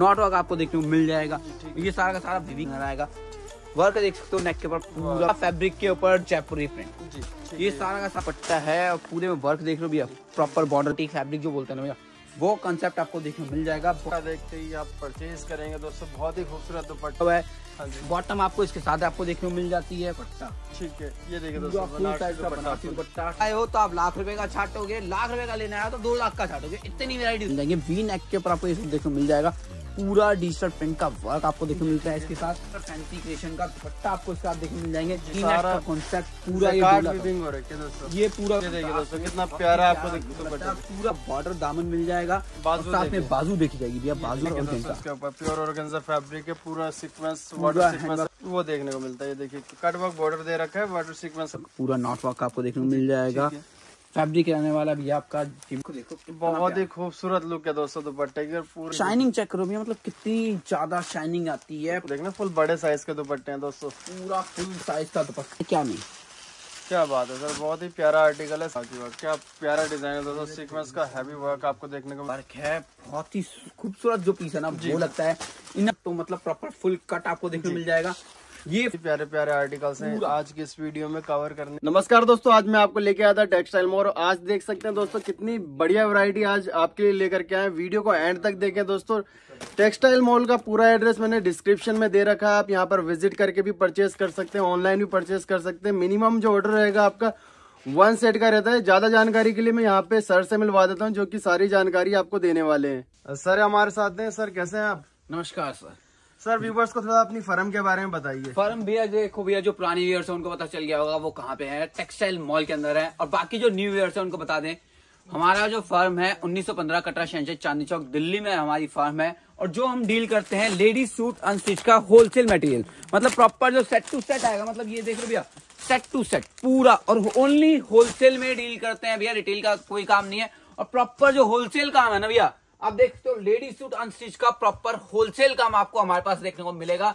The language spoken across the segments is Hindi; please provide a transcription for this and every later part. नॉट वर्क आपको देखने को मिल जाएगा। ये सारा का सारा वीविंग आएगा, वर्क देख सकते हो नेक के ऊपर, पूरा फैब्रिक के ऊपर जयपुरी प्रिंट, ये सारा का सारा पट्टा है और पूरे में वर्क देख लो भैया, प्रॉपर बॉर्डर टी फैब्रिक जो बोलते हैं ना भैया, वो कंसेप्ट आपको देखने को मिल जाएगा। देखते ही आप परचेज करेंगे दोस्तों, बहुत ही खूबसूरत दुपट्टा है। बॉटम आपको इसके साथ आपको देखने को मिल जाती है पट्टा, ठीक है। ये देखिए दोस्तों बनारसी दुपट्टा, दुपट्टा आए हो तो आप लाख रुपए का छाटोगे, लाख रुपए का लेने आया तो 2 लाख का छाटोगे, इतनी वेरायटी मिल जाएंगे। वी नेक के ऊपर आपको ये सब देखने को मिल जाएगा, पूरा डिजिटल प्रिंट का वर्क आपको देखने मिलता है इसके साथ, फैंसी क्रिएशन का दुपट्टा आपको इसके साथ देखने मिल जाएंगे। ये पूरा कितना प्यारा आपको पूरा बॉर्डर दामन मिल जाएगा, साथ में बाजू देखी जाएगी भैया, बाजू इसके ऊपर प्योर ऑर्गेन्जा फैब्रिक है, पूरा सीक्वेंस बॉर्डर सीक्वेंस वो देखने को मिलता है। ये देखिए कट वर्क बॉर्डर दे रखा है, बॉर्डर सीक्वेंस पूरा नॉट वर्क आपको देखने को मिल जाएगा। फैब्रिक रहने वाला भी आपका देखो, बहुत ही खूबसूरत लुक है दोस्तों दुपट्टे की, पूरी शाइनिंग चेक करो भैया, मतलब कितनी ज्यादा शाइनिंग आती है। देखना फुल बड़े साइज के दुपट्टे हैं दोस्तों, पूरा फुल साइज का दुपट्टा, क्या नहीं क्या बात है सर, बहुत ही प्यारा आर्टिकल है, क्या प्यारा डिजाइन है दोस्तों, सीक्वेंस का हैवी वर्क आपको देखने को वर्क है, बहुत ही खूबसूरत जो पीस है ना वो लगता है इन, तो मतलब प्रॉपर फुल कट आपको देखने मिल जाएगा। ये प्यारे प्यारे आर्टिकल्स हैं आज के इस वीडियो में कवर करने। नमस्कार दोस्तों, आज मैं आपको लेके आया था टेक्सटाइल मॉल, और आज देख सकते हैं दोस्तों कितनी बढ़िया वैरायटी आज आपके लिए लेकर के आए। वीडियो को एंड तक देखें दोस्तों। टेक्सटाइल मॉल का पूरा एड्रेस मैंने डिस्क्रिप्शन में दे रखा है, आप यहाँ पर विजिट करके भी परचेस कर सकते हैं, ऑनलाइन भी परचेस कर सकते हैं। मिनिमम जो ऑर्डर रहेगा आपका 1 सेट का रहता है। ज्यादा जानकारी के लिए मैं यहाँ पे सर से मिलवा देता हूँ, जो की सारी जानकारी आपको देने वाले हैं। सर हमारे साथ हैं, सर कैसे हैं आप? नमस्कार सर। सर व्यूवर्स को थोड़ा अपनी फर्म के बारे में बताइए। फर्म भैया देखो भैया, जो पुरानी व्यूअर्स है उनको पता चल गया होगा वो कहाँ पे है, टेक्सटाइल मॉल के अंदर है। और बाकी जो न्यू व्यूअर्स है उनको बता दें, हमारा जो फर्म है 1915 कटरा शहनशाह चांदनी चौक दिल्ली में हमारी फर्म है। और जो हम डील करते हैं लेडीज सूट अनस्टिच का होलसेल मटेरियल, मतलब प्रॉपर जो सेट टू सेट आएगा, मतलब ये देख लो भैया सेट टू सेट पूरा, और ओनली होलसेल में डील करते हैं भैया, रिटेल का कोई काम नहीं है। और प्रॉपर जो होलसेल काम है ना भैया, आप देखते हो लेडीज सूट अनस्टिच का प्रॉपर होलसेल काम आपको हमारे पास देखने को मिलेगा।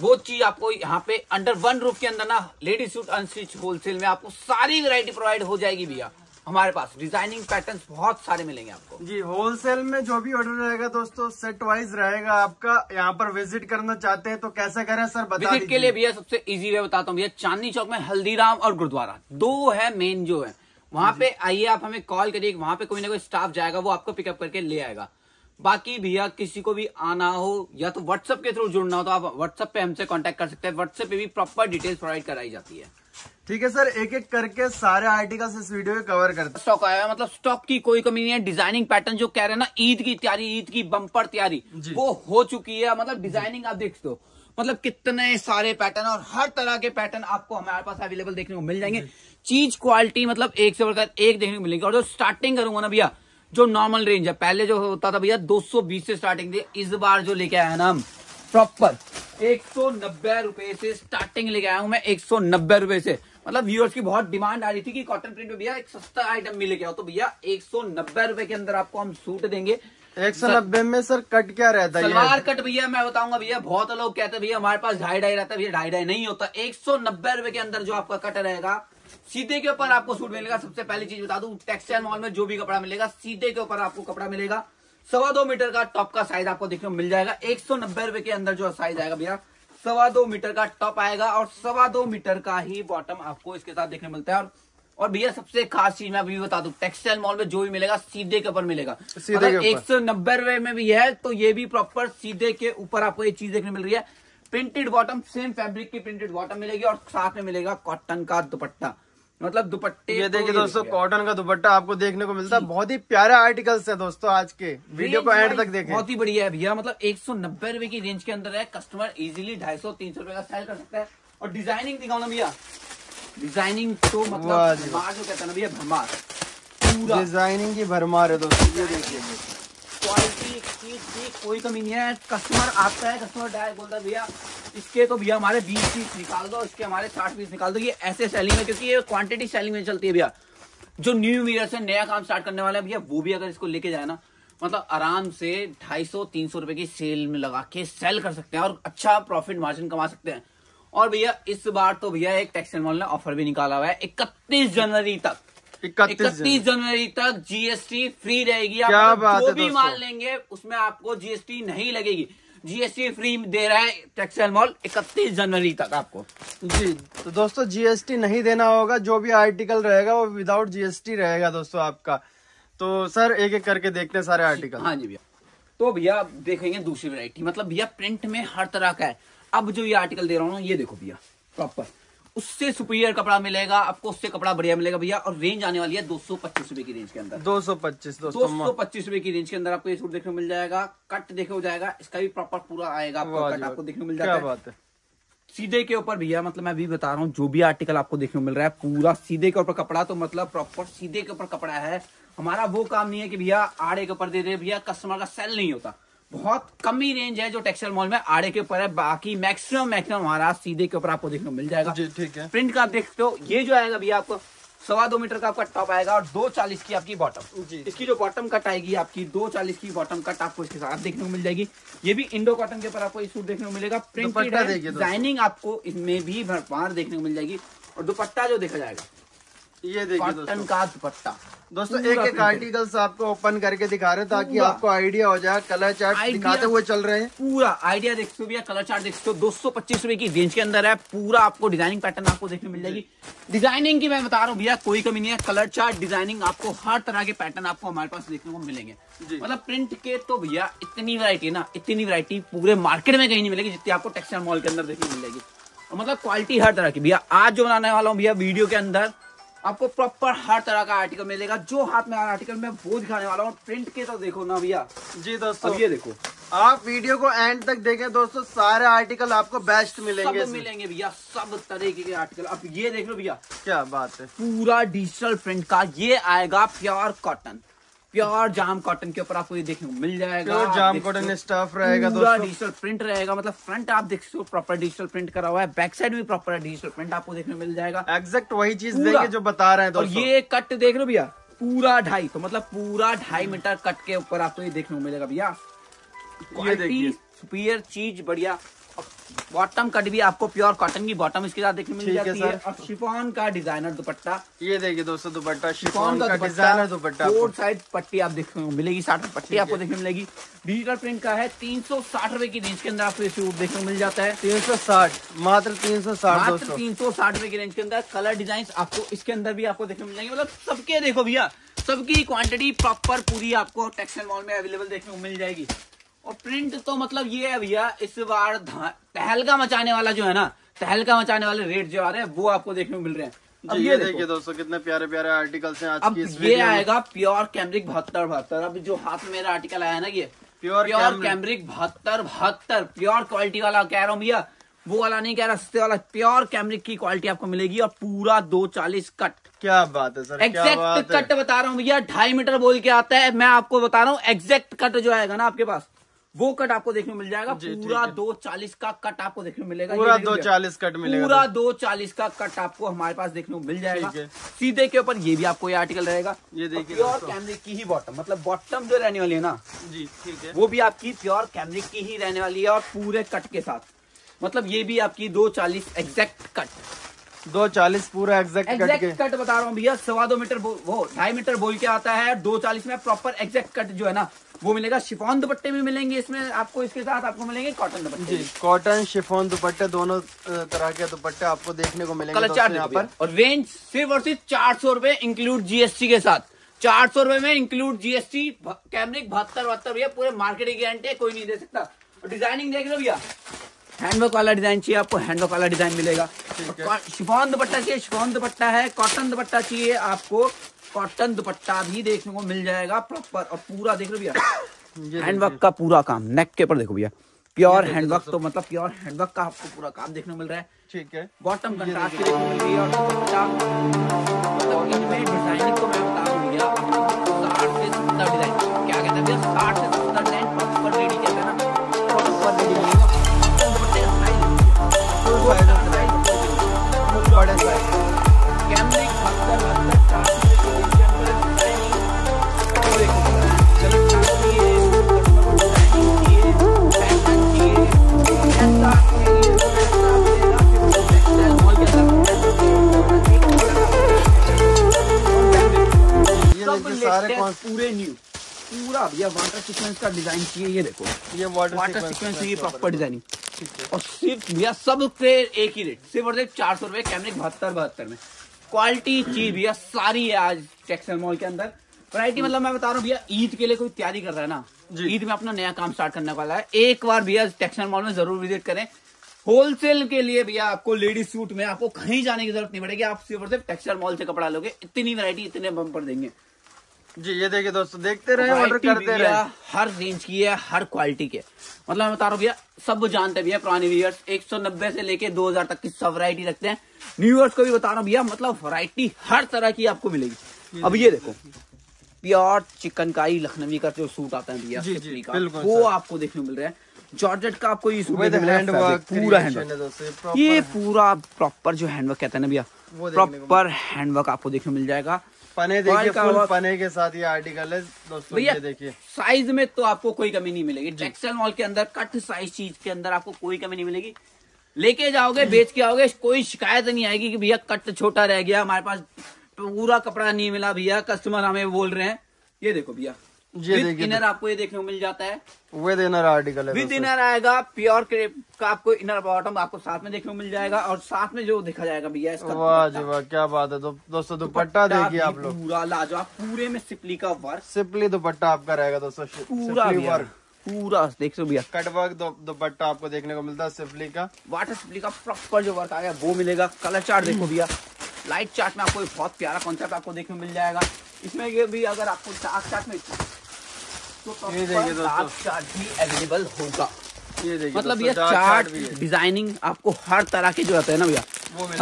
वो चीज आपको यहाँ पे अंडर 1 रूफ के अंदर ना लेडीज सूट अनस्टिच होलसेल में आपको सारी वैरायटी प्रोवाइड हो जाएगी भैया। हमारे पास डिजाइनिंग पैटर्न्स बहुत सारे मिलेंगे आपको जी। होलसेल में जो भी ऑर्डर रहेगा दोस्तों सेट वाइज रहेगा आपका। यहाँ पर विजिट करना चाहते हैं तो कैसे करें सर, बता विजिट के लिए भैया सबसे इजी वे बताता हूँ भैया, चांदनी चौक में हल्दीराम और गुरुद्वारा 2 है मेन जो है, वहां पे आइए, आप हमें कॉल करिए, वहां पे कोई ना कोई स्टाफ जाएगा वो आपको पिकअप करके ले आएगा। बाकी भैया किसी को भी आना हो या तो व्हाट्सएप के थ्रू जुड़ना हो तो आप व्हाट्सएप पे हमसे कांटेक्ट कर सकते हैं, व्हाट्सएप पे भी प्रॉपर डिटेल्स प्रोवाइड कराई जाती है। ठीक है सर, एक एक करके सारे आर्टिकल्स इस वीडियो में कवर करते हैं। स्टॉक आया है, मतलब स्टॉक की कोई कमी नहीं है। डिजाइनिंग पैटर्न जो कह रहे हैं ना, ईद की तैयारी, ईद की बम्पर तैयारी वो हो चुकी है। मतलब डिजाइनिंग आप देखते हो, मतलब कितने सारे पैटर्न और हर तरह के पैटर्न आपको हमारे पास अवेलेबल देखने को मिल जाएंगे। चीज क्वालिटी मतलब एक से बढ़कर एक देखने को मिलेगी। और जो स्टार्टिंग करूंगा ना भैया, जो नॉर्मल रेंज है, पहले जो होता था भैया 220 से स्टार्टिंग थी, इस बार जो लेके आया ना हम प्रॉपर 190 रुपए से स्टार्टिंग लेके आया हूं मैं, 190 रुपए से। मतलब व्यूअर्स की बहुत डिमांड आ रही थी कि कॉटन प्रिंट में भैया एक सस्ता आइटम भी लेके आओ, तो भैया 190 रुपए के अंदर आपको हम सूट देंगे। 190 में सर कट क्या रहता है? सलवार कट भैया मैं बताऊंगा भैया, बहुत लोग कहते हैं भैया हमारे पास 2.5 रहता है, भैया 2.5 नहीं होता। 190 रुपए के अंदर जो आपका कट रहेगा, सीधे के ऊपर आपको सूट मिलेगा। सबसे पहली चीज बता दूं, टेक्सटाइल मॉल में जो भी कपड़ा मिलेगा सीधे के ऊपर आपको कपड़ा मिलेगा। 2.25 मीटर का टॉप का साइज आपको देखने को मिल जाएगा। 190 रुपए के अंदर जो साइज आएगा भैया, 2.25 मीटर का टॉप आएगा और 2.25 मीटर का ही बॉटम आपको इसके साथ देखने मिलता है। और भैया सबसे खास चीज मैं अभी बता दूं, टेक्सटाइल मॉल में जो भी मिलेगा सीधे के ऊपर मिलेगा। अगर 190 रुपए में भी है तो ये भी प्रॉपर सीधे के ऊपर आपको ये चीज देखने मिल रही है। प्रिंटेड बॉटम, सेम फैब्रिक की प्रिंटेड बॉटम मिलेगी और साथ में मिलेगा कॉटन का दुपट्टा। मतलब दुपट्टे ये देखिए दोस्तों, कॉटन का दुपट्टा आपको देखने को मिलता है। बहुत ही प्यारा आर्टिकल्स है दोस्तों, आज के वीडियो को एंड तक देखें। बहुत ही बढ़िया है भैया, मतलब 190 रुपए की रेंज के अंदर है, कस्टमर इजीली 250-300 रुपए का सेल कर सकता है। और डिजाइनिंग दिखाओ ना भैया, डिजाइनिंग तो मतलब जो कहता है ना भैया भरमार, पूरा डिजाइनिंग की भरमार है दोस्तों। ये देखिए क्वालिटी की कोई कमी नहीं है। कस्टमर आता है, कस्टमर डायरेक्ट बोलता है भैया इसके तो भैया हमारे 20 पीस निकाल दो, इसके हमारे 60 पीस निकाल दो। ये ऐसे सेलिंग है क्योंकि ये क्वांटिटी सेलिंग में चलती है भैया। जो न्यू ईयर से नया काम स्टार्ट करने वाला है भैया, वो भी अगर इसको लेके जाए ना, मतलब आराम से 250-300 रुपए की सेल में लगा के सेल कर सकते हैं और अच्छा प्रॉफिट मार्जिन कमा सकते हैं। और भैया इस बार तो भैया एक टेक्सटाइल मॉल ने ऑफर भी निकाला हुआ है 31 जनवरी तक। 31 जनवरी तक जीएसटी फ्री रहेगी। आप जो भी माल लेंगे उसमें आपको जीएसटी नहीं लगेगी, जीएसटी फ्री दे रहा है टेक्सटाइल मॉल 31 जनवरी तक आपको जी। तो दोस्तों जीएसटी नहीं देना होगा, जो भी आर्टिकल रहेगा वो विदाउट जीएसटी रहेगा दोस्तों आपका। तो सर एक एक करके देखते हैं सारे आर्टिकल। हाँ जी भैया, तो भैया देखेंगे दूसरी वैरायटी, मतलब भैया प्रिंट में हर तरह का है। अब जो ये आर्टिकल दे रहा हूँ ये देखो भैया, प्रॉपर उससे सुपीरियर कपड़ा मिलेगा आपको, उससे कपड़ा बढ़िया मिलेगा भैया। और रेंज आने वाली है 225 रुपए की रेंज के अंदर, 225 रुपए की रेंज के अंदर आपको ये सूट देखने को मिल जाएगा। कट देखे हो जाएगा, इसका भी प्रॉपर पूरा आएगा आपको, कट आपको देखने को मिल जाएगा सीधे के ऊपर भैया। मतलब मैं अभी बता रहा हूँ जो भी आर्टिकल आपको देखने को मिल रहा है पूरा सीधे के ऊपर कपड़ा, तो मतलब प्रॉपर सीधे के ऊपर कपड़ा है। हमारा वो काम नहीं है कि भैया आड़े के ऊपर दे रहे, भैया कस्टमर का सेल नहीं होता। बहुत कम ही रेंज है जो टेक्सटाइल मॉल में आड़े के ऊपर है, बाकी मैक्सिमम हमारा सीधे के ऊपर आपको देखने को मिल जाएगा जी। ठीक है, प्रिंट का देखते हो ये जो आएगा भैया आपको 2.25 मीटर का आपका टॉप आएगा और 2.40 की आपकी बॉटम जी। इसकी जो बॉटम कट आएगी आपकी 2.40 की बॉटम कट आपको इसके साथ देखने को मिल जाएगी। ये भी इंडो कॉटन के ऊपर आपको ये सूट देखने को मिलेगा। प्रिंट डिजाइनिंग आपको इसमें भी भरपार देखने को मिल जाएगी। और दुपट्टा जो देखा जाएगा ये देखिए कॉटन का दुपट्टा। दोस्तों एक एक आर्टिकल्स आपको ओपन करके दिखा रहे हैं ताकि आपको आइडिया हो जाए। कलर चार्ट दिखाते हुए चल रहे हैं, पूरा आइडिया देख सकते हो भैया। कलर चार्ट देख सकते हो, 225 रुपए की रेंज के अंदर है। पूरा आपको डिजाइनिंग पैटर्न आपको देखने मिल जाएगी। डिजाइनिंग की मैं बता रहा हूँ भैया कोई कमी नहीं है। कलर चार्ट डिजाइनिंग आपको हर तरह के पैटर्न आपको हमारे पास देखने को मिलेंगे। मतलब प्रिंट के तो भैया इतनी वैरायटी है ना, इतनी वैरायटी पूरे मार्केट में कहीं नहीं मिलेगी जितनी आपको टेक्सटाइल मॉल के अंदर देखने को मिलेगी। मतलब क्वालिटी हर तरह की भैया। आज जो बनाने वाला हूँ भैया वीडियो के अंदर आपको प्रॉपर हर तरह का आर्टिकल मिलेगा। जो हाथ में आर्टिकल मैं वो दिखाने वाला हूँ। प्रिंट के तो देखो ना भैया जी। दोस्तों ये देखो, आप वीडियो को एंड तक देखें दोस्तों, सारे आर्टिकल आपको बेस्ट मिलेंगे, सब मिलेंगे भैया, सब तरीके के आर्टिकल। आप ये देख लो भैया क्या बात है, पूरा डिजिटल प्रिंट का। ये आएगा प्योर कॉटन, प्योर जाम कॉटन के ऊपर आपको ये देखने को मिल जाएगा। प्योर जाम कॉटन स्टफ रहेगा दोस्तों, डिजिटल प्रिंट रहेगा। मतलब फ्रंट आप देख सकते हो प्रॉपर डिजिटल प्रिंट करा हुआ है, बैक साइड भी प्रॉपर डिजिटल प्रिंट आपको देखने को मिल जाएगा। एग्जैक्ट वही चीज देंगे जो बता रहे हैं दोस्तों। और ये कट देख लो भैया पूरा 2.5, तो मतलब पूरा 2.5 मीटर कट के ऊपर आपको ये देखने को मिलेगा भैया। ये देखिए सुपीरियर चीज बढ़िया। बॉटम कट भी आपको प्योर कॉटन की बॉटम इसके साथ देखने मिल जाती है। और शिफॉन का डिजाइनर दुपट्टा, ये देखिए दोस्तों दुपट्टा शिफॉन का डिजाइनर दुपट्टा। फोर साइड पट्टी आप देखने को मिलेगी, 60 पट्टी आपको देखने मिलेगी। डिजिटल प्रिंट का है, 360 रुपए की रेंज के अंदर आपको सूट देखने मिल जाता है। 360 मात्र, 360 दोस्तों, 360 रुपए की रेंज के अंदर। कलर डिजाइन आपको इसके अंदर भी आपको देखने मिल जाएंगे। मतलब सबके देखो भैया, सबकी क्वांटिटी प्रॉपर पूरी आपको टेक्सटाइल मॉल में अवेलेबल देखने को मिल जाएगी। और प्रिंट तो मतलब ये है भैया इस बार तहलका मचाने वाला जो है ना, तहलका मचाने वाले रेट जो आ रहे हैं वो आपको देखने को मिल रहे हैं। अब ये देखिए दोस्तों कितने प्यारे प्यारे आर्टिकल्स हैं आज की इस वीडियो में। ये आएगा प्योर कैमरिक 72-72। अब जो हाथ में मेरा आर्टिकल आया ना ये प्योर कैमरिक 72-72, प्योर क्वालिटी वाला कह रहा हूँ भैया, वो वाला नहीं कह रहा सस्ते वाला। प्योर कैमरिक की क्वालिटी आपको मिलेगी और पूरा 2.40 कट। क्या बात है सर, एग्जैक्ट कट बता रहा हूँ भैया। 2.5 मीटर बोल के आता है, मैं आपको बता रहा हूँ एग्जैक्ट कट जो आएगा ना आपके पास वो कट आपको देखने मिल जाएगा। पूरा 2.40 का कट आपको देखने मिलेगा। पूरा 2.40 कट मिलेगा, पूरा 2.40 का कट आपको हमारे पास देखने को मिल जाएगा सीधे के ऊपर। ये भी आपको ये आर्टिकल रहेगा, ये देखिए प्योर कैमरिक की ही बॉटम। मतलब बॉटम जो रहने वाली है ना जी, ठीक है, वो भी आपकी प्योर कैमरिक की ही रहने वाली है और पूरे कट के साथ। मतलब ये भी आपकी 2.40 एग्जैक्ट कट, 2.40 पूरा एग्जैक्ट कट बता रहा हूँ भैया। 2.25 मीटर वो 2.5 मीटर बोल के आता है, 2.40 में प्रॉपर एग्जैक्ट कट जो है ना वो मिलेगा। शिफॉन दुपट्टे भी मिलेंगे इसमें आपको, इसके साथ आपको मिलेंगे कॉटन दुपट्टे, कॉटन शिफॉन दुपट्टे दोनों तरह के दुपट्टे आपको देखने को मिलेंगे। कलर चार्ट यहाँ पर। और रेंज सिर्फ और सिर्फ 400 रुपए इंक्लूड जीएसटी के साथ, 400 रुपए में इंक्लूड जीएसटी। कैमरिक 72-72 भैया, पूरे मार्केट की गारंटी है, कोई नहीं दे सकता। डिजाइनिंग देख लो भैया, हैंडवर्क वाला डिजाइन चाहिए आपको, हैंडवर्क वाला डिजाइन मिलेगा। शिफॉन दुपट्टा चाहिए, शिफॉन दुपट्टा है। कॉटन दुपट्टा चाहिए आपको, कॉटन दुपट्टा भी देखने को मिल जाएगा प्रॉपर। और पूरा देख लो भैया हैंडवर्क का पूरा काम, नेक के ऊपर देखो भैया प्योर हैंडवर्क। तो मतलब प्योर हैंडवर्क का आपको पूरा काम देखने को मिल रहा है। ठीक है, बॉटम कंट्रास्ट देखने को मिल रही है। और मतलब इनमें डिजाइनिंग को मैं बता दूं भैया 60 से 70 डिजाइन, क्या कहते हैं भैया 60 से 70 डिजाइन प्रॉपर रेडी कहते हैं ना, प्रॉपर रेडी मिलेगा। साहब, ये वाटर सीक्वेंस का डिजाइन किए, ये देखो ये वाटर सीक्वेंस की प्रॉपर डिजाइनिंग। और सिर्फ भैया सब पे एक ही रेट, सिर्फ और सिर्फ 400 रुपए कैमरे 72 में। क्वालिटी चीज भैया सारी है आज टेक्सटाइल मॉल के अंदर। वैरायटी मतलब मैं बता रहा हूँ भैया, ईद के लिए कोई तैयारी कर रहा है ना, ईद में अपना नया काम स्टार्ट करने वाला है, एक बार भैया टेक्सटाइल मॉल में जरूर विजिट करें। होलसेल के लिए भैया आपको लेडीज सूट में आपको कहीं जाने की जरूरत नहीं पड़ेगी, आप सिर्फ और सिर्फ टेक्सटाइल मॉल से कपड़ा लोगे, इतनी वैरायटी इतने बम्पर देंगे जी। ये देखिए दोस्तों, देखते रहे, ऑर्डर करते रहे, हर रेंज की है, हर क्वालिटी की है। मतलब मैं बता रहा हूँ भैया, सब जानते हैं भैया पुराने व्यूअर्स 190 से लेके 2000 तक की सब वैरायटी रखते हैं। व्यूअर्स को भी बता रहा हूँ भैया, मतलब वैरायटी हर तरह की आपको मिलेगी। अब ये देखो प्योर चिकनकारी लखनवी का जो सूट आता है भैया, वो आपको देखने को मिल रहा है। जॉर्जेट का आपको ये पूरा हैंडवर्क, ये पूरा प्रॉपर जो हैंडवर्क कहते हैं ना भैया, प्रॉपर हैंडवर्क आपको देखने को मिल जाएगा। पने देखिए, फुल पने के साथ ये आर्टिकल है दोस्तों। ये देखिए साइज में तो आपको कोई कमी नहीं मिलेगी, टेक्सटाइल मॉल के अंदर कट साइज चीज के अंदर आपको कोई कमी नहीं मिलेगी। लेके जाओगे, बेच के आओगे, कोई शिकायत नहीं आएगी कि भैया कट छोटा रह गया, हमारे पास पूरा कपड़ा नहीं मिला भैया, कस्टमर हमें बोल रहे हैं। ये देखो भैया इनर आपको ये देखने को मिल जाता है, विद इनर आर्टिकल है, विद इनर आएगा। प्योर क्रेप का आपको इनर बॉटम आपको साथ में देखने को मिल जाएगा, और साथ में जो देखा जाएगा भैया इसका, वाह जी वाह क्या बात है दोस्तों। दुपट्टा देखिए आप लोग, पूरा लाजवाब, पूरे में सिपली का वर्क, सिपली दुपट्टा आपका रहेगा दोस्तों, पूरा देख सो भैया कटवर्क दुपट्टा आपको देखने को मिलता है सिपली का, वाटर सिपली का प्रॉपर जो वर्क आएगा वो मिलेगा। कलर चार्ट देखो भैया, लाइट चार्ट में आपको बहुत प्यारा कॉन्सेप्ट आपको देखने को मिल जाएगा। इसमें ये भी अगर आपको डार्क चार्ट में तो ये देखिए दोस्तों, चार्ट भी अवेलेबल होगा। ये देखिए मतलब ये चार्ट डिजाइनिंग आपको हर तरह के जो आते हैं ना भैया,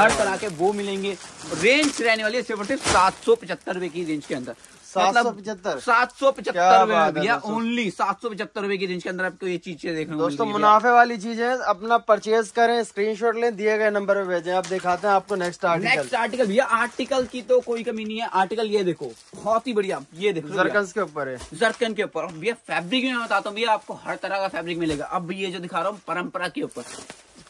हर तरह के वो मिलेंगे। रेंज रहने वाली है सिर्फ 775 रुपए की रेंज के अंदर, 775 भैया, ओनली 775 रुपए की रेंज के अंदर आपको ये चीजें देखने को दोस्तों। मुनाफे वाली चीज है, अपना परचेज करें, स्क्रीनशॉट लें, दिए गए नंबर पे भेजें। आप दिखाते हैं आपको नेक्स्ट आर्टिकल, नेक्स्ट आर्टिकल भैया। आर्टिकल की तो कोई कमी नहीं है, आर्टिकल ये देखो बहुत ही बढ़िया, ये देखो जरकन के ऊपर है, जरकन के ऊपर भैया। फैब्रिक में बताता हूँ भैया, आपको हर तरह का फैब्रिक मिलेगा। अब ये जो दिखा रहा हूँ परंपरा के ऊपर,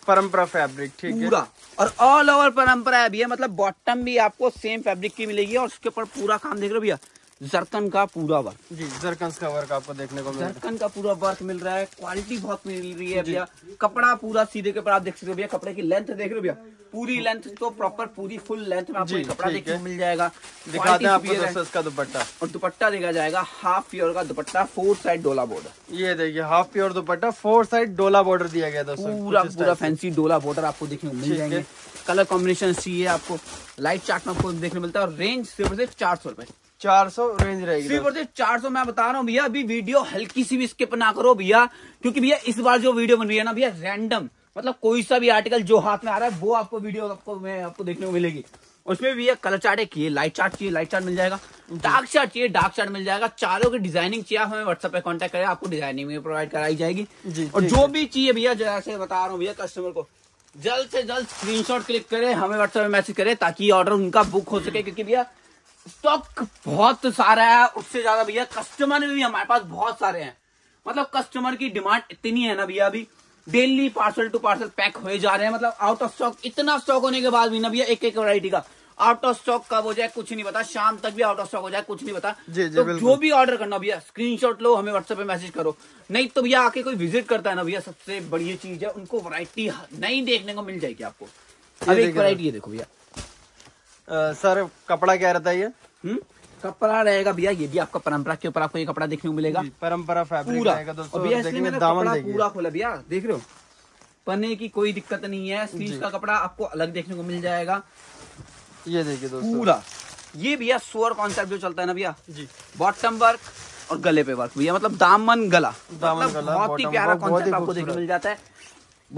परंपरा फैब्रिक ठीक है पूरा, और ऑल ओवर परंपरा है भैया। मतलब बॉटम भी आपको सेम फैब्रिक की मिलेगी, और उसके ऊपर पूरा काम देख रहे हो भैया, जरकन का पूरा वर्क जी, जरकन का वर्क आपको देखने को मिल रहा है, जरकन का पूरा वर्क मिल रहा है। क्वालिटी बहुत मिल रही है भैया, कपड़ा पूरा सीधे के ऊपर आप देख सकते हो भैया, कपड़े की लेंथ देख रहे हो भैया, पूरी लेंथ तो प्रॉपर पूरी फुल लेंथ में आपको कपड़ा देखने को मिल जाएगा। दिखाते हैं आपको दोस्तों इसका दुपट्टा, और दुपट्टा देखा जाएगा हाफ प्योर का दुपट्टा, 4 साइड डोला बॉर्डर। ये देखिए हाफ प्योर दुपट्टा, 4 साइड डोला बॉर्डर दिया गया दोस्तों, पूरा फैंसी डोला बॉर्डर आपको देखने को मिल जाएंगे। कलर कॉम्बिनेशन चाहिए आपको, लाइट चार्ट में आपको देखने मिलता है, और रेंज सिर्फ 400 रुपए, 400 रेंज रहेगी सिर्फ और सिर्फ 400। मैं बता रहा हूँ भैया, अभी वीडियो हल्की सी भी स्किप ना करो भैया, क्योंकि भैया इस बार जो वीडियो बन रही है ना भैया, रैंडम मतलब कोई सा भी आर्टिकल जो हाथ में आ रहा है वो आपको वीडियो आपको देखने को मिलेगी। उसमें भैया कलर चार्ट एक चाहिए, लाइट चार्ट चाहिए, लाइट चार्ट मिल जाएगा, डार्क चार्ट चाहिए, डार्क चार्ट मिल जाएगा। चारों की डिजाइनिंग चाहिए, आप हमें व्हाट्सएप पे कॉन्टेक्ट करें, आपको डिजाइनिंग में प्रोवाइड कराई जाएगी। और जो भी चाहिए भैया, जैसे बता रहा हूँ भैया, कस्टमर को जल्द से जल्द स्क्रीनशॉट क्लिक करें, हमें व्हाट्सएप में मैसेज करें, ताकि ऑर्डर उनका बुक हो सके, क्योंकि भैया स्टॉक बहुत सारा है। उससे ज्यादा भैया कस्टमर भी हमारे पास बहुत सारे हैं, मतलब कस्टमर की डिमांड इतनी है ना भैया, अभी daily parcel to parcel pack होए जा रहे हैं। मतलब आउट ऑफ स्टॉक, इतना स्टॉक होने के बाद भी ना भैया एक एक वैरायटी का आउट ऑफ स्टॉक कब हो जाए कुछ नहीं पता, शाम तक भी आउट ऑफ स्टॉक हो जाए कुछ नहीं पता। तो जो भी ऑर्डर करना भैया स्क्रीनशॉट लो, हमें व्हाट्सएप पे मैसेज करो, नहीं तो भैया आके कोई विजिट करता है ना भैया, सबसे बढ़िया चीज है, उनको वैरायटी नहीं देखने को मिल जाएगी आपको। अब एक वैरायटी ये देखो भैया, सर कपड़ा क्या रहता है ये? कपड़ा रहेगा भैया, ये भी आपका परंपरा के ऊपर आपको ये कपड़ा देखने को मिलेगा, परंपरा फैब्रिक रहेगा दोस्तों। और इसलिए मैंने कपड़ा पूरा खोला भैया, देख रहे हो पने की कोई दिक्कत नहीं है। स्लीव का कपड़ा आपको अलग देखने को मिल जाएगा। ये देखिए दोस्तों पूरा, ये भैया स्वर कॉन्सेप्ट जो चलता है ना भैया, बॉटम वर्क और गले पे वर्क भैया, मतलब दामन गला, बहुत ही प्यारा कॉन्सेप्ट आपको देखने को मिल जाता है।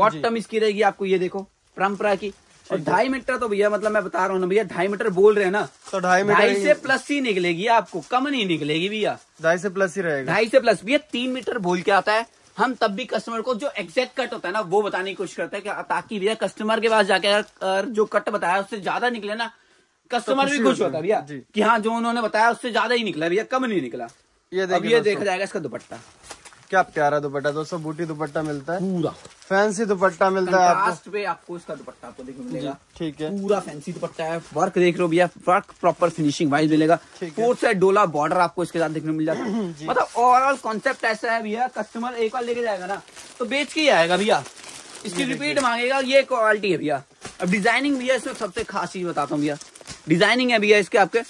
बॉटम इसकी रहेगी आपको, ये देखो परंपरा की, और 2.5 मीटर तो भैया, मतलब मैं बता रहा हूँ ना भैया, 2.5 मीटर बोल रहे हैं ना, तो 2.5 मीटर से प्लस ही निकलेगी आपको, कम नहीं निकलेगी भैया, 2.5 से प्लस ही रहेगा, 2.5 से प्लस भैया। 3 मीटर बोल के आता है, हम तब भी कस्टमर को जो एग्जैक्ट कट होता है ना वो बताने की कोशिश करते हैं, ताकि भैया कस्टमर के पास जाकर जो कट बताया उससे ज्यादा निकले ना, कस्टमर भी खुश होता है भैया की हाँ जो उन्होंने बताया उससे ज्यादा ही निकला भैया, कम नहीं निकला। ये देखा जाएगा इसका दुपट्टा, क्या प्यारा दुपट्टा दोस्तों, बूटी दुपट्टा मिलता है पूरा, फैंसी दुपट्टा मिलता है आपको। लास्ट पे आपको इसका दुपट्टा आपको देखने मिलेगा, ठीक है, पूरा फैंसी दुपट्टा है, वर्क देख लो भैया, वर्क प्रॉपर फिनिशिंग वाइज मिलेगा, फोर साइड डोला बॉर्डर आपको इसके साथ देखने मिल जाता है। मतलब ओवरऑल कॉन्सेप्ट ऐसा है भैया, कस्टमर एक बार लेके जाएगा ना तो बेच के ही आएगा भैया, इसकी रिपीट मांगेगा, ये क्वालिटी है भैया। अब डिजाइनिंग भैया इसमें सबसे खास चीज बताता हूँ भैया, डिजाइनिंग है भैया इसके, आपके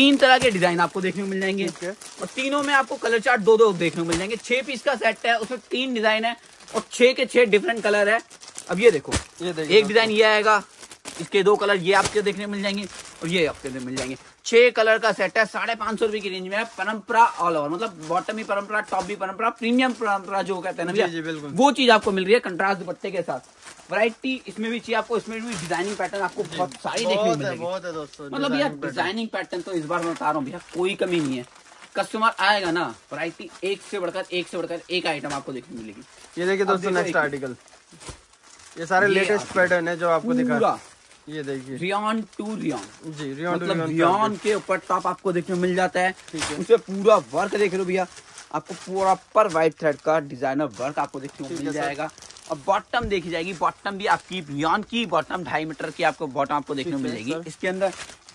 तीन तरह के डिजाइन आपको देखने को मिल जाएंगे और तीनों में आपको कलर चार्ट दो दो देखने को मिल जाएंगे। 6 पीस का सेट है, उसमें 3 डिजाइन है और 6 के 6 डिफरेंट कलर है। अब ये देखो, एक डिजाइन ये आएगा, इसके 2 कलर ये आपके देखने मिल जाएंगे और ये आपके मिल जाएंगे। 6 कलर का सेट है, 550 रुपए की रेंज में है। परंपरा ऑल ओवर, मतलब बॉटम भी परंपरा, टॉप भी परंपरा, प्रीमियम परंपरा जो कहते हैं ना भैया, वो चीज आपको मिल रही है कंट्रास्ट दुपट्टे के साथ। वैरायटी इसमें भी चाहिए आपको, इसमें भी डिजाइनिंग पैटर्न आपको बहुत सारी देखने मिलेगी, बहुत है दोस्तों। मतलब भैया डिजाइनिंग पैटर्न तो इस बार मैं बता रहा हूँ भैया कोई कमी नहीं है, कस्टमर आएगा ना वैरायटी एक से बढ़कर एक आइटम आपको देखने मिलेगी। ये देखिए दोस्तों नेक्स्ट आर्टिकल, ये सारे लेटेस्ट पैटर्न है जो आपको दिखा रहा है। ये देखिए रियॉन टू रियॉन जी, रियॉन के ऊपर टॉप आपको देखने मिल जाता है, उसमें पूरा वर्क देख लो भैया, आपको प्रॉपर वाइट थ्रेड का डिजाइनर वर्क आपको देखने को मिल जाएगा। अब बॉटम देखी जाएगी, बॉटम भी आपकी रियॉन की बॉटम 2.5 मीटर की आपको बॉटम आपको देखने को मिलेगी इसके अंदर।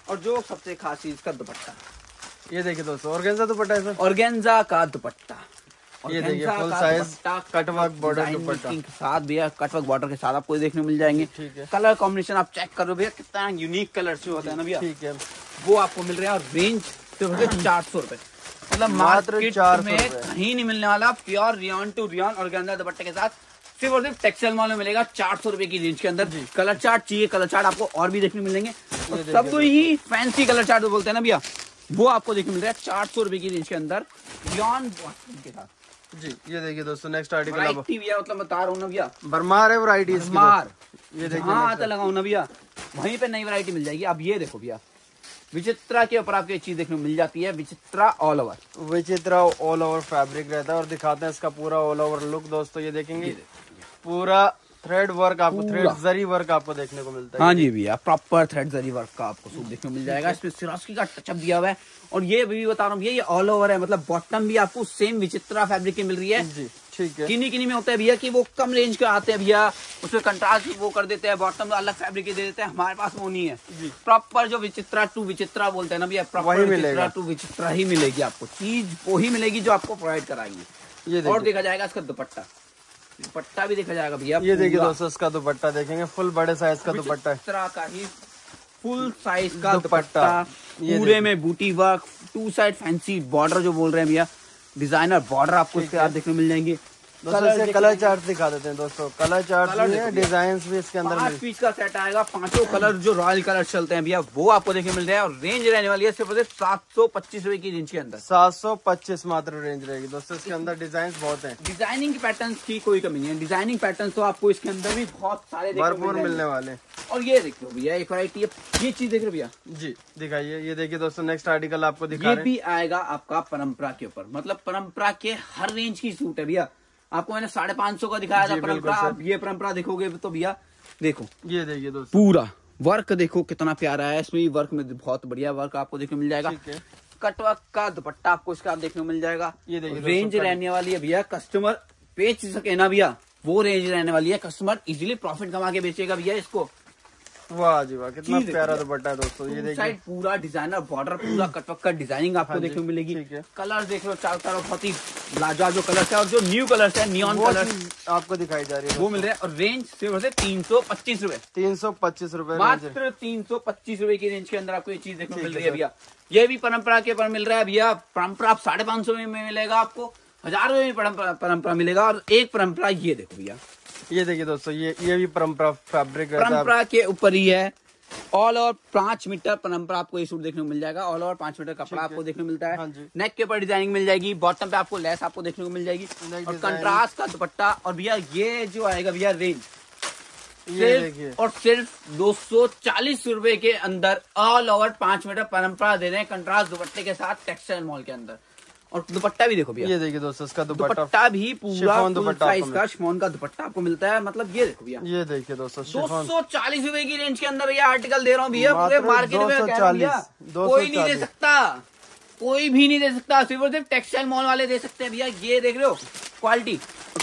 और जो सबसे खास चीज का दुपट्टा, ये देखिए दोस्तों ऑर्गेन्जा दुपट्टा है, ऑर्गेन्जा का दुपट्टा, ये देखिए फुल साइज कटवर्क बॉर्डर दुपट्टा के साथ भैया, कटवर्क बॉर्डर के साथ आपको देखने मिल जाएंगे। कलर कॉम्बिनेशन आप चेक करो भैया, कितना यूनिक कलर जो होता है ना भैया, ठीक है, वो आपको मिल रहा है। और रेंज तो 400 रुपए, मतलब मात्र 400 में कहीं नहीं मिलने वाला pure rayon to rayon organza दुपट्टे के साथ, सिर्फ और सिर्फ टेक्सटाइल मॉल में मिलेगा 400 रुपए की रेंज के अंदर। कलर चार्ट चाहिए, कलर चार्ट आपको और भी देखने मिलेंगे, सब तो यही फैंसी कलर चार्ट बोलते हैं ना भैया, वो आपको देखने मिल रहा है 400 रुपए की रेंज के अंदर रियॉन के साथ जी। ये देखिए दोस्तों नेक्स्ट आर्टिकल, मतलब बता रहा हूँ ना भैया बरमार है वैरायटी, ये देखिए हाथ लगाओ ना भैया वहीं पे नई वैरायटी मिल जाएगी। अब ये देखो भैया विचित्रा के ऊपर आपको एक चीज देखने को मिल जाती है, Vichitra all over, Vichitra all over fabric रहता है और दिखाते हैं इसका पूरा ऑल ओवर लुक दोस्तों। ये देखेंगे पूरा थ्रेड वर्क आपको, थ्रेड जरी वर्क आपको देखने को मिलता है। हाँ जी भैया प्रॉपर थ्रेड जरी वर्क का आपको सूट देखने को मिल जाएगा, इसमें सिरास्की का टचअप दिया हुआ है। और ये भी बता रहा हूँ ये ऑल ओवर है, मतलब बॉटम भी आपको सेम विचित्रा फैब्रिक की मिल रही है जी, ठीक है। किन्हीं में होता है भैया कि वो कम रेंज के आते हैं भैया, उसमें कंट्रास्ट वो कर देते हैं, बॉटम अलग फैब्रिक दे देते हैं, हमारे पास वो नहीं है। प्रॉपर जो विचित्रा टू विचित्रा बोलते हैं ना भैया, प्रॉपर विचित्रा टू विचित्रा ही मिलेगी आपको, चीज वो ही मिलेगी जो आपको प्रोवाइड कराएंगे। ये और देखा जाएगा इसका दुपट्टा, दुपट्टा भी देखा जाएगा भैया। ये देखिए दोस्तों इसका दुपट्टा देखेंगे, फुल बड़े साइज का दुपट्टा, इस तरह का ही फुल साइज का दुपट्टा, पूरे में बूटी वर्क, 2 साइड फैंसी बॉर्डर जो बोल रहे हैं भैया, डिजाइनर बॉर्डर आपको इसके साथ देखने मिल जाएंगे। कलर चार्ट दिखा देते हैं दोस्तों, कलर चार्ट डिजाइन भी इसके अंदर 5 पीस का सेट आएगा, 5 कलर जो रॉयल कलर चलते हैं भैया वो आपको देखने मिल रहे हैं। और रेंज रहने वाली है सिर्फ 725 रुपए की रेंज के अंदर, 725 मात्र रेंज रहेगी दोस्तों। इसके अंदर डिजाइन बहुत है, डिजाइनिंग पैटर्न की कोई कमी नहीं है, डिजाइनिंग पैटर्न तो आपको इसके अंदर भी बहुत सारे भरपूर मिलने वाले। और ये देख लो भैया एक वैरायटी है, ये चीज देख लो भैया जी दिखाइए। ये देखिए दोस्तों नेक्स्ट आर्टिकल आपको दिखा, ये भी आएगा आपका परंपरा के ऊपर, मतलब परंपरा के हर रेंज की सूट है भैया। आपको मैंने 550 का दिखाया था परंपरा, आप ये परंपरा देखोगे तो भैया देखो, ये देखिए दोस्तों पूरा वर्क देखो कितना प्यारा है, इसमें वर्क में बहुत बढ़िया वर्क आपको देखने मिल जाएगा। कटवर्क का दुपट्टा आपको इसका देखने मिल जाएगा। ये देखिए रेंज रहने वाली है भैया, कस्टमर बेच सके ना भैया वो रेंज रहने वाली है, कस्टमर इजिली प्रॉफिट कमा के बेचेगा भैया इसको। वाह जी वाह, कितना प्यारा दुपट्टा है दोस्तों। ये देखिए साइड पूरा डिजाइनर बॉर्डर, पूरा कटवर्क का डिजाइनिंग आपको देखने को मिलेगी। कलर देख लो चारों तरफ, बहुत ही लाजवाब जो कलर है और जो न्यू कलर है, नियॉन कलर आपको दिखाई जा रही है, वो मिल रहा है। और रेंज सिर्फ 325 रुपए, 325 रुपए मात्र 325 रुपए की रेंज के अंदर आपको ये चीज देखने को मिल रही है भैया। ये भी परंपरा के ऊपर मिल रहा है भैया, परंपरा आप 550 रुपए में मिलेगा, आपको 1000 रुपए में परंपरा मिलेगा। और एक परंपरा ये देखो भैया, ये देखिए दोस्तों ये भी परंपरा फैब्रिक परंपरा के ऊपर ही है, ऑल ओवर 5 मीटर परंपरा आपको ये सूट देखने को मिल जाएगा। ऑल ओवर 5 मीटर कपड़ा आपको देखने को मिलता है, नेक के ऊपर डिजाइनिंग मिल जाएगी, बॉटम पे आपको लेस आपको देखने को मिल जाएगी और कंट्रास्ट का दुपट्टा। और भैया ये जो आएगा भैया रेंज सिर्फ और सिर्फ 240 रुपए के अंदर, ऑल ओवर 5 मीटर परंपरा दे रहे हैं कंट्रास्ट दुपट्टे के साथ टेक्सटाइल मॉल के अंदर। और दुपट्टा भी देखो भैया, ये देखिए दोस्तों इसका दुपट्टा भी पूरा साइज का शिफॉन का दुपट्टा आपको मिलता है। मतलब ये देखो भैया, ये देखिए दोस्तों 240 रुपए की रेंज के अंदर भैया आर्टिकल दे रहा हूँ भैया, पूरे मार्केट में कोई नहीं दे सकता, कोई भी नहीं दे सकता, सिर्फ टेक्सटाइल मॉल वाले दे सकते हैं भैया। ये देख रहे हो क्वालिटी,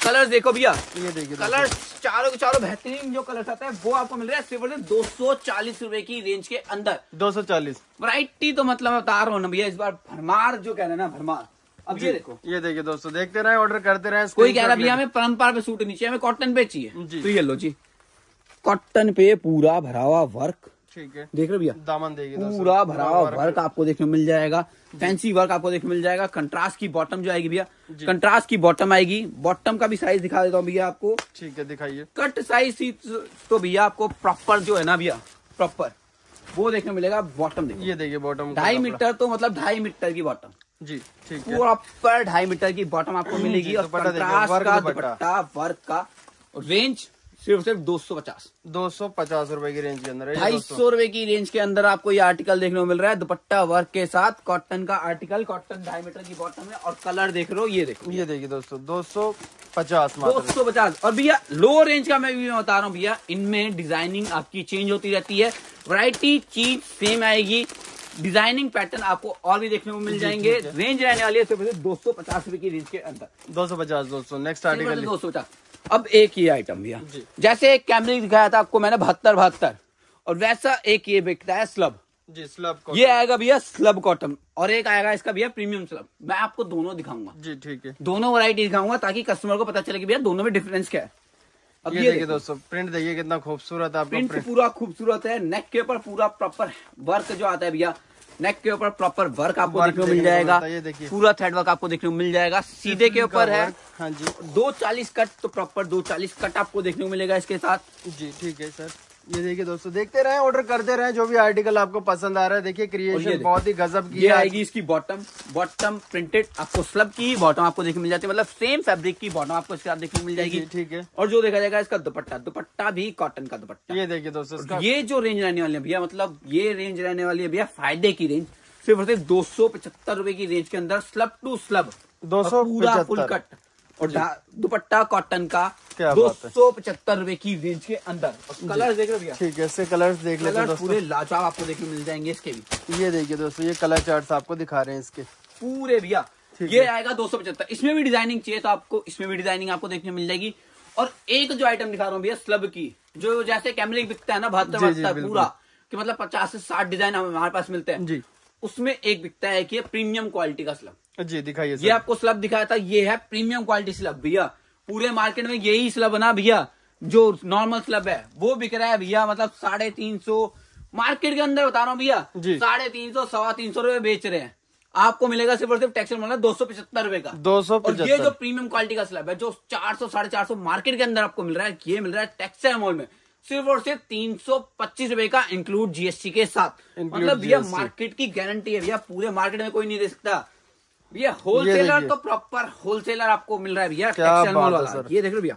कलर्स देखो भैया, ये देखिए कलर्स चारों के चारों बेहतरीन जो कलर्स आता है वो आपको मिल रहा है सिर्फ 240 रुपए की रेंज के अंदर। 240 वैरायटी तो मतलब उतार हो ना भैया इस बार, भरमार जो कहना ना भरमार। अब ये देखो, ये देखिए दोस्तों, देखते रहे ऑर्डर करते रहे। कोई कह रहा भैया हमें परंपरा पे सूट नहीं चाहिए, हमें कॉटन पे चाहिए, तो ये लो जी कॉटन पे पूरा भरा हुआ वर्क। ठीक है, देख रहे भैया दामन देगी पूरा भरा हुआ वर्क आपको देखने मिल जाएगा, फैंसी वर्क आपको देखने मिल जाएगा। कंट्रास्ट की बॉटम जो आएगी भैया, कंट्रास्ट की बॉटम आएगी। बॉटम का भी साइज दिखा देता हूँ भैया आपको। ठीक है दिखाइए। कट साइज तो भैया आपको प्रॉपर जो है ना भैया प्रॉपर वो देखने मिलेगा। बॉटम देखिए, ये देखिए बॉटम 2.5 मीटर, तो मतलब 2.5 मीटर की बॉटम जी। ठीक है, प्रॉपर 2.5 मीटर की बॉटम आपको मिलेगी। और वर्क का रेंज सिर्फ 250 रुपए की रेंज के अंदर, 250 रुपए की रेंज के अंदर आपको ये आर्टिकल देखने को मिल रहा है। दुपट्टा वर्क के साथ कॉटन का आर्टिकल, कॉटन 2.5 मीटर की बॉटम है। और कलर देख रहे हो, ये देखो, ये देखिए दोस्तों 250। और भैया लो रेंज का मैं बता रहा हूँ भैया, इनमें डिजाइनिंग आपकी चेंज होती रहती है, वैरायटी चीज सेम आएगी, डिजाइनिंग पैटर्न आपको और भी देखने को मिल जाएंगे। रेंज रहने वाली है सिर्फ 250 रुपए की रेंज के अंदर। 250 दोस्तों, नेक्स्ट आर्टिकल 250। अब एक ये आइटम भैया, जैसे एक कैमरे दिखाया था आपको मैंने 72 और वैसा एक ये बिकता है स्लब जी। स्लब कॉटन, ये आएगा भैया स्लब कॉटन, और एक आएगा इसका भैया प्रीमियम स्लब। मैं आपको दोनों दिखाऊंगा जी। ठीक है, दोनों वैरायटी दिखाऊंगा ताकि कस्टमर को पता चले कि भैया दोनों में डिफरेंस क्या है। अब ये देखिए दोस्तों, प्रिंट देखिए कितना खूबसूरत है, प्रिंट पूरा खूबसूरत है। नेक के ऊपर पूरा प्रॉपर वर्क जो आता है भैया, नेक के ऊपर प्रॉपर वर्क आपको देखने को मिल जाएगा। पूरा थ्रेड वर्क आपको देखने को मिल जाएगा। सीधे के ऊपर है हाँ जी। 240 कट, तो प्रॉपर 240 कट आपको देखने को मिलेगा इसके साथ जी। ठीक है सर, ये देखिए दोस्तों, देखते रहें ऑर्डर करते रहें, जो भी आर्टिकल आपको पसंद आ रहा है। देखिए क्रिएशन बहुत ही गजब की आएगी। इसकी बॉटम, बॉटम प्रिंटेड आपको स्लब की बॉटम आपको देखने मिल जाती है, मतलब सेम फैब्रिक की बॉटम आपको इसके साथ देखने मिल जाएगी। ठीक है, और जो देखा जाएगा इसका दुपट्टा, दुपट्टा भी कॉटन का दुपट्टा। ये देखिए दोस्तों, ये जो रेंज रहने वाली है भैया, मतलब ये रेंज रहने वाली है भैया फायदे की रेंज, सिर्फ 275 रुपए की रेंज के अंदर। स्लब टू स्लब 200 पूरा फुल कट, और दुपट्टा कॉटन का 275 रुपए की रेंज के अंदर। कलर्स देख रहे भैया, ठीक है इससे कलर्स देख लेते हैं दोस्तों, पूरे लाजवाब आपको देखने मिल जाएंगे इसके भी। ये देखिए दोस्तों, ये कलर चार्ट आपको दिखा रहे हैं इसके पूरे भैया। ये आएगा 275। इसमें भी डिजाइनिंग चाहिए तो आपको इसमें भी डिजाइनिंग आपको देखने मिल जाएगी। और एक जो आइटम दिखा रहा हूँ भैया स्लब की, जो जैसे कैमरे बिकता है ना 72 पूरा, की मतलब 50 से 60 डिजाइन हमारे पास मिलते हैं, उसमें एक बिकता है कि प्रीमियम क्वालिटी का स्लब जी। दिखाइए, ये आपको स्लब दिखाया था, ये है प्रीमियम क्वालिटी स्लब भैया। पूरे मार्केट में यही स्लब बना भैया, जो नॉर्मल स्लब है वो बिक रहा है भैया मतलब 350, मार्केट के अंदर बता रहा हूँ भैया 350 325 रुपए बेच रहे हैं। आपको मिलेगा सिर्फ और सिर्फ टेक्सटाइल मॉल 275 रुपए का 275। ये जो प्रीमियम क्वालिटी का स्लब है जो 400 साढ़े 400 मार्केट के अंदर आपको मिल रहा है, ये मिल रहा है टेक्सटाइल मॉल में सिर्फ और सिर्फ 325 रुपए का, इंक्लूड जीएसटी के साथ। मतलब भैया मार्केट की गारंटी है भैया, पूरे मार्केट में कोई नहीं दे सकता। भैया होलसेलर तो प्रॉपर होलसेलर आपको मिल रहा है भैया टेक्सटाइल मॉल वाला। ये देख लो भैया,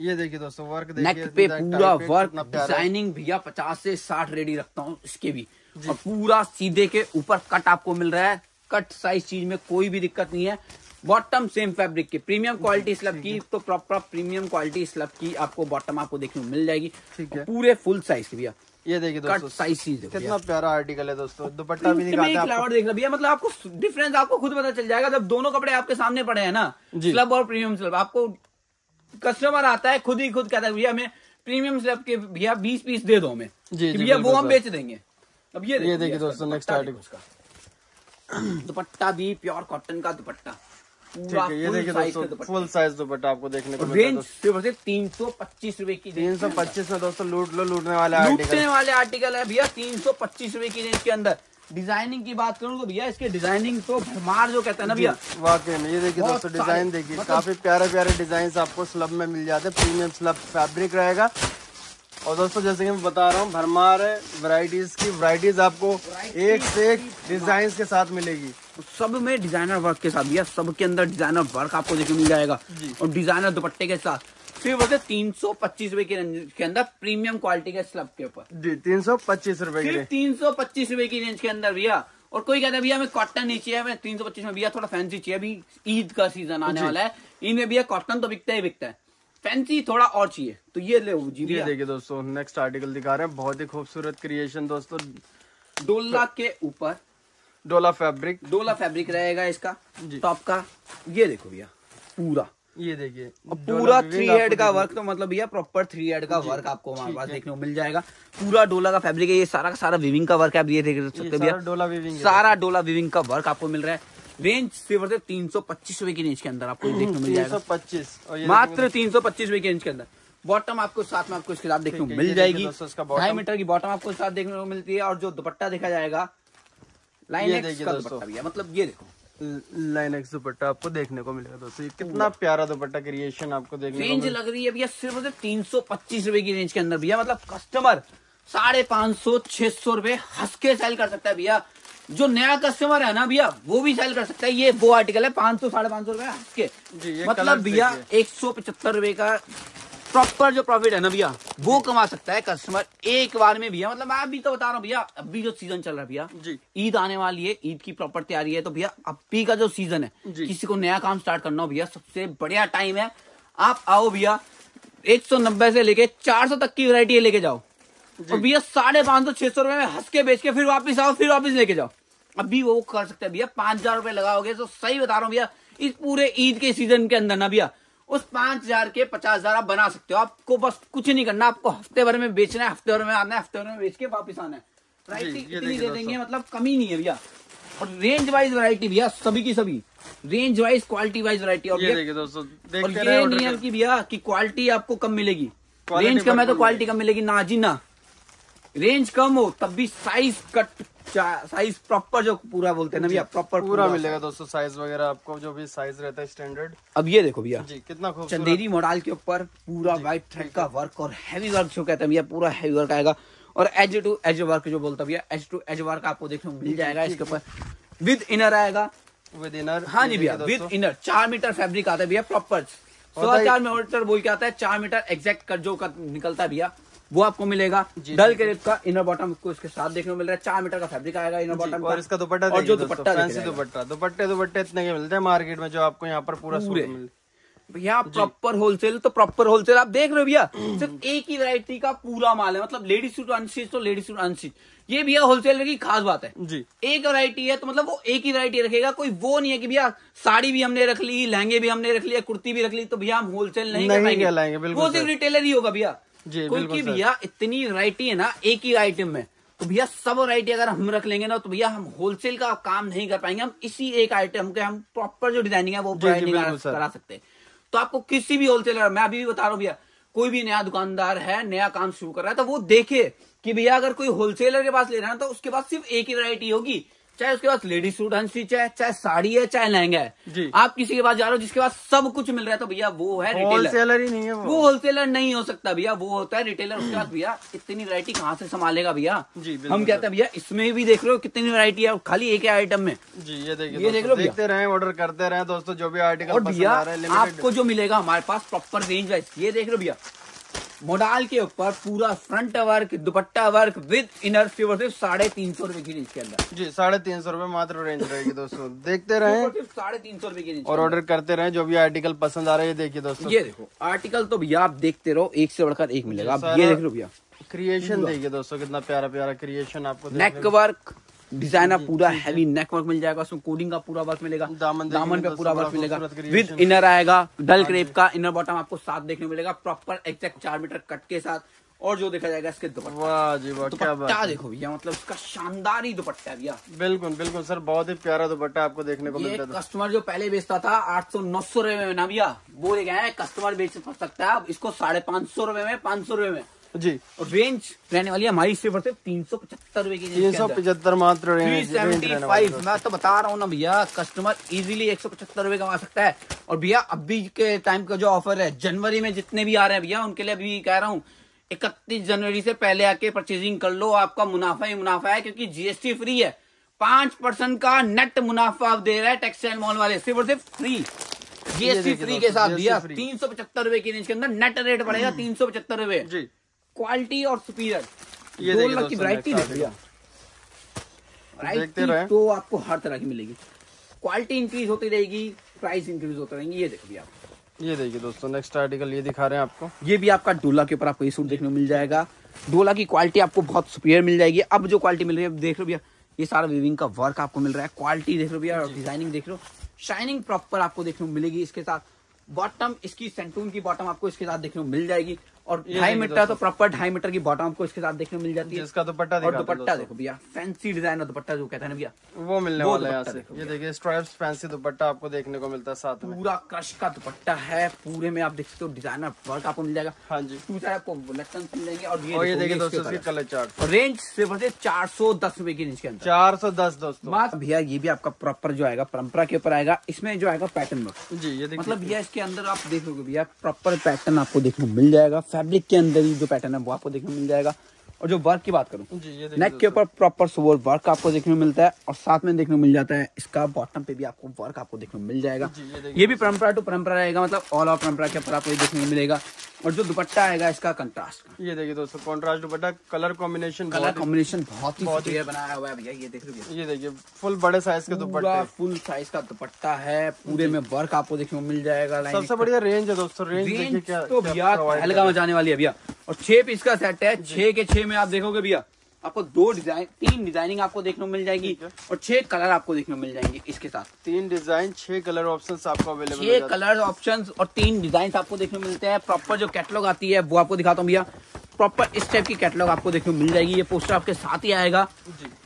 ये देखिए दोस्तों वर्क देखिए, नेक पे पूरा वर्क, डिजाइनिंग भैया 50 से 60 रेडी रखता हूँ इसके भी। और पूरा सीधे के ऊपर कट आपको मिल रहा है, कट साइज चीज में कोई भी दिक्कत नहीं है। बॉटम सेम फैब्रिक की, प्रीमियम क्वालिटी स्लब की, तो प्रॉपर प्रीमियम क्वालिटी स्लब की आपको बॉटम आपको देखने को मिल जाएगी। ठीक है, पूरे फुल साइज की भैया। ये देखिए दोस्तों साइज कितना प्यारा आर्टिकल है दोस्तों। दुपट्टा भी दिखाते हैं देख भैया, मतलब आपको डिफरेंस आपको खुद पता चल जाएगा जब दोनों कपड़े आपके सामने पड़े हैं ना, स्लब और प्रीमियम स्लब। आपको कस्टमर आता है खुद ही खुद कहता है भैया हमें प्रीमियम स्लब के भैया 20 पीस दे दो हमें भैया, वो हम बेच देंगे। अब ये देखिए दोस्तों नेक्स्ट आर्टिकल, दुपट्टा भी प्योर कॉटन का दुपट्टा। ये देखिए दोस्तों फुल साइज दुपट्टा आपको देखने को मिलेगा सिर्फ 325 रुपए की। 325 में दोस्तों लूट लो, लूटने वाले आर्टिकल है भैया 325 रुपए की रेंज के अंदर। डिजाइनिंग की बात करूँ तो भैया इसके डिजाइनिंग तो भरमार जो कहता है ना भैया, वाकई में। ये देखिए दोस्तों डिजाइन देखिए, काफी प्यारे प्यारे डिजाइन आपको स्लब में मिल जाते हैं, प्रीमियम स्लब फैब्रिक रहेगा। और दोस्तों जैसे कि मैं बता रहा हूँ भरमार वैरायटीज की, वैरायटीज आपको एक से एक डिजाइन के साथ मिलेगी, सब में डिजाइनर वर्क के साथ भैया। सब के अंदर डिजाइनर वर्क आपको देखने मिल जाएगा, और डिजाइनर दुपट्टे के साथ सिर्फ 325 रुपए की रेंज के अंदर, प्रीमियम क्वालिटी के स्लब के ऊपर जी। 325 रुपए, 325 रुपए की रेंज के अंदर भैया। और कोई कहता है भैया हमें कॉटन नहीं चाहिए, हमें 325 में भैया थोड़ा फैंसी चाहिए, अभी ईद का सीजन आने वाला है, ईद में भैया कॉटन तो बिकता ही बिकता है, फैंसी थोड़ा और चाहिए तो ये ले जी। ये देखिए दोस्तों नेक्स्ट आर्टिकल दिखा रहे हैं, बहुत ही खूबसूरत क्रिएशन दोस्तों, डोला के ऊपर, डोला फैब्रिक रहेगा इसका टॉप का। ये देखो भैया पूरा ये देखिए पूरा थ्री हेड का वर्क, तो मतलब भैया प्रॉपर थ्री हेड का वर्क आपको हमारे पास देखने को मिल जाएगा। पूरा डोला का फैब्रिक है, ये सारा का सारा वीविंग का वर्क है, आप ये देख सकते भैया सारा डोला वीविंग का वर्क आपको मिल रहा है। रेंज सिर्फ 325 रुपए की रेंज के अंदर आपको देखने मिल जाएगा, 325 मात्र 325 रुपए की रेंज के अंदर। बॉटम आपको साथ में आपको इसके साथ देखने को मिल जाएगी, 2.5 मीटर की बॉटम आपको साथ देखने को मिलती है। और जो दुपट्टा देखा जाएगा लाइनेक्स का दुपट्टा भैया, मतलब ये देखो लाइनेक्स दुपट्टा आपको देखने को मिलेगा दोस्तों। कितना प्यारा दुपट्टा क्रिएशन आपको देखने को रेंज लग रही है भैया सिर्फ 325 रुपए की रेंज के अंदर भैया, मतलब कस्टमर 550-600 रुपए हंस के सेल कर सकता है भैया। जो नया कस्टमर है ना भैया वो भी सेल कर सकता है। ये वो आर्टिकल है 500-550 रुपए हंस के, मतलब भैया 175 रुपए का प्रॉपर जो प्रॉफिट है ना भैया वो कमा सकता है कस्टमर एक बार में भैया। मतलब मैं अभी तो बता रहा हूँ भैया, अभी जो सीजन चल रहा है भैया, ईद आने वाली है, ईद की प्रॉपर तैयारी है, तो भैया अभी का जो सीजन है, किसी को नया काम स्टार्ट करना हो भैया सबसे बढ़िया टाइम है। आप आओ भैया 190 से लेके 400 तक की वैरायटी लेके जाओ, और भैया 550-600 रुपए में हंस के बेच के फिर वापिस आओ, फिर वापिस लेके जाओ। अभी वो कर सकते हैं भैया, 5000 रुपए लगाओगे तो सही बता रहा हूँ भैया इस पूरे ईद के सीजन के अंदर ना भैया उस 5000 के 50000 आप बना सकते हो। आपको बस कुछ नहीं करना, आपको हफ्ते भर में बेचना है, हफ्ते भर में आना है, हफ्ते भर में बेच के वापस आना है। वैरायटी कितनी दे देंगे, मतलब कमी नहीं है भैया। और रेंज वाइज वैरायटी भैया सभी की सभी, range wise quality wise variety. और ये नहीं है कि भैया की क्वालिटी आपको कम मिलेगी, रेंज कम है तो क्वालिटी कम मिलेगी ना जी ना। रेंज कम हो तब भी साइज कट, साइज प्रॉपर जो पूरा बोलते हैं ना भैया प्रॉपर पूरा मिलेगा दोस्तों। साइज वगैरह आपको जो भी साइज रहता है स्टैंडर्ड। अब ये देखो भैया कितना चंदेरी मॉडल के ऊपर पूरा वाइट थ्रेड का वर्क और हैवी वर्क जो कहते हैं भैया, पूरा हैवी वर्क आएगा। और एज टू एज वर्क जो बोलता है भैया, एज टू एज वर्क आपको देखने को मिल जाएगा। इसके ऊपर विद इनर आएगा, विद इनर, हाँ जी भैया विद इनर। 4 मीटर फैब्रिक आता है भैया प्रॉपर, 4 मीटर बोल के आता है, 4 मीटर एग्जैक्ट कट जो निकलता है भैया वो आपको मिलेगा। डल के रेप का इनर बॉटम आपको इसके साथ देखने को मिल रहा है, 4 मीटर का फैब्रिक आएगा इनर बॉटम। और इसका दुपट्टा, और जो दुपट्टे इतने के मिलते हैं मार्केट में, जो आपको यहाँ पर पूरा भैया प्रॉपर होलसेल, तो प्रॉपर होलसेल आप देख रहे हो भैया। सिर्फ एक ही वैरायटी का पूरा माल है, मतलब लेडीज सूट अनस्टिच तो लेडीज सूट अनस्टिच, ये भैया होलसेलर की खास बात है। एक वैरायटी है तो मतलब वो एक ही वैरायटी रखेगा, कोई वो नहीं है कि भैया साड़ी भी हमने रख ली, लहंगे भी हमने रख लिया, कुर्ती भी रख ली, तो भैया हम होलसेल नहीं कराएंगे, वो सिर्फ रिटेलर ही होगा भैया। क्योंकि भैया इतनी वैरायटी है ना एक ही आइटम में, तो भैया सब वैरायटी अगर हम रख लेंगे ना तो भैया हम होलसेल का काम नहीं कर पाएंगे। हम इसी एक आइटम के हम प्रॉपर जो डिजाइनिंग है वो करा सकते हैं। तो आपको किसी भी होलसेलर, मैं अभी भी बता रहा हूँ भैया, कोई भी नया दुकानदार है नया काम शुरू कर रहा है तो वो देखे कि भैया अगर कोई होलसेलर के पास ले रहा है तो उसके पास सिर्फ एक ही वैरायटी होगी, चाहे उसके पास लेडीज सूट अनस्टिच है, चाहे साड़ी है, चाहे लहंगा है। आप किसी के पास जा रहे हो जिसके पास सब कुछ मिल रहा है तो भैया वो है रिटेलर ही नहीं है, वो होलसेलर नहीं हो सकता भैया, वो होता है रिटेलर। उसके पास भैया इतनी वैरायटी कहाँ से संभालेगा भैया। हम कहते हैं भैया इसमें भी देख रहे हो कितनी वैरायटी है, खाली एक ही आइटम में जी। ये देख लो, देखते रहे, ऑर्डर करते रहे दोस्तों जो भी आर्टिकल भैया आपको जो मिलेगा हमारे पास प्रॉपर रेंज वाइज। ये देख लो भैया मॉडल के ऊपर पूरा front work, dupatta work with inner, सिर्फ 350 रुपए की रेंज के अंदर जी, 350 रुपए मात्र रेंज रहेगी दोस्तों। देखते रहे, सिर्फ 350 रुपए की रेंज, और ऑर्डर करते रहे जो भी आर्टिकल पसंद आ रहा है। देखिए दोस्तों, ये देखो आर्टिकल तो भैया आप देखते रहो, एक से बढ़कर एक मिलेगा। आप ये देख लो भैया क्रिएशन, देखिए दोस्तों कितना प्यारा प्यारा क्रिएशन आपको। नेक वर्क डिजाइनर पूरा हैवी नेक वर्क मिल जाएगा, उसमें कोडिंग का पूरा वर्क मिलेगा, दामन पे पूरा वर्क मिलेगा, विद इनर आएगा, डल क्रेप का इनर बॉटम आपको साथ देखने मिलेगा प्रॉपर एग्जैक्ट 4 मीटर कट के साथ। और जो देखा जाएगा इसके दुपट्टा देखो भैया, मतलब इसका शानदार ही दुपट्टा है भैया, बिल्कुल बिल्कुल सर, बहुत ही प्यारा दुपट्टा आपको देखने को मिलता है। कस्टमर जो पहले बेचता था 800-900 रुपए में ना भैया, वो ले गए कस्टमर बेच सकता है अब इसको 550 रुपए में, 500 रुपए में जी। और रेंज रहने वाली है हमारी सिर्फ 375 रुपए की, 375 मात्र रेंज, 375। मैं तो बता रहा हूँ ना भैया कस्टमर इजीली 175 रुपए कमा सकता है। और भैया अभी के टाइम का जो ऑफर है जनवरी में जितने भी आ रहे हैं भैया उनके लिए अभी कह रहा हूँ 31 जनवरी से पहले आके परचेजिंग कर लो, आपका मुनाफा ही मुनाफा है, क्योंकि GST फ्री है। 5% का नेट मुनाफा आप दे रहे हैं टेक्सटाइल मॉल वाले, सिर्फ फ्री GST फ्री के साथ भैया। 375 रुपए की रेंज के अंदर नेट रेट पड़ेगा 375 रुपए जी। क्वालिटी और सुपीरियर, ये देखिए वैरायटी भैया, वैरायटी तो आपको हर तरह की मिलेगी, क्वालिटी इंक्रीज होती रहेगी, प्राइस इंक्रीज होते रहेंगे। ये देखिए आप, ये देखिए दोस्तों नेक्स्ट आर्टिकल ये दिखा रहे हैं आपको। ये भी आपका डोला के ऊपर आपको ये सूट देखने को मिल जाएगा। डोला की क्वालिटी आपको बहुत सुपीरियर मिल जाएगी। अब जो क्वालिटी मिल रही है देख लो भैया, ये सारा वीविंग का वर्क आपको मिल रहा है, क्वालिटी देख लो भैया, डिजाइनिंग देख लो, शाइनिंग प्रॉपर आपको देखने को मिलेगी इसके साथ। बॉटम इसकी सेंटून की बॉटम आपको इसके साथ देखने को मिल जाएगी। और 2.5 मीटर तो प्रॉपर 2.5 मीटर की बॉटम आपको इसके साथ देखने को मिल जाती है। इसका दुपट्टा देखो, और दुपट्टा देखो भैया, फैंसी डिजाइन और दुपट्टा जो कहते हैं ना भैया वो मिलने वाला है। ये देखिए स्ट्राइप्स फैंसी दुपट्टा आपको देखने को मिलता है, साथ में पूरा क्रश का दुपट्टा है, पूरे में आप देख सकते हो डिजाइनर वर्क आपको मिल जाएगा। हाँ जी, दूसरा आपको बुलेटन मिल जाएंगे। और ये देखिए दोस्तों इसकी कलर चार्ट, रेंज सिर्फ 410 रुपए की रेंज के अंदर, 410 दोस्तों भैया। ये भी आपका प्रॉपर जो आएगा परंपरा के ऊपर आएगा, इसमें जो आएगा पैटर्न जी, ये मतलब भैया इसके अंदर आप देखोगे भैया प्रॉपर पैटर्न आपको देखने को मिल जाएगा। फैब्रिक के अंदर ही जो पैटर्न है वो आपको देखने मिल जाएगा। और जो वर्क की बात करूं नेक के ऊपर प्रॉपर सोवर वर्क आपको देखने मिलता है, और साथ में देखने मिल जाता है इसका बॉटम पे भी आपको वर्क आपको देखने मिल जाएगा। ये भी परंपरा टू परंपरा रहेगा, मतलब ऑल ओवर परंपरा के ऊपर आपको ये देखने मिलेगा। और जो दुपट्टा आएगा इसका कंट्रास्ट, ये देखिए दोस्तों कंट्रास्ट दुपट्टा, कलर कॉम्बिनेशन बहुत ही बढ़िया बनाया हुआ है भैया। ये देख लो, ये देखिए फुल बड़े साइज का दुपट्टा, फुल साइज का दुपट्टा है, पूरे में वर्क आपको देखने को मिल जाएगा। सबसे बढ़िया रेंज है दोस्तों, रेंज देखिए क्या तो भैया पहलगाम जाने वाली है भैया। और 6 पीस का सेट है, 6 के 6 में आप देखोगे भैया आपको 3 डिजाइनिंग आपको देखने को मिल जाएगी, और 6 कलर आपको देखने को मिल जाएंगे इसके साथ। 3 डिजाइन, 6 कलर ऑप्शंस आपको अवेलेबल, 6 कलर ऑप्शंस और 3 डिजाइन आपको देखने को मिलते हैं। प्रॉपर जो कैटलॉग आती है वो आपको दिखाता हूँ भैया, प्रॉपर इस टाइप की कैटलॉग आपको देखने को मिल जाएगी। ये पोस्टर आपके साथ ही आएगा,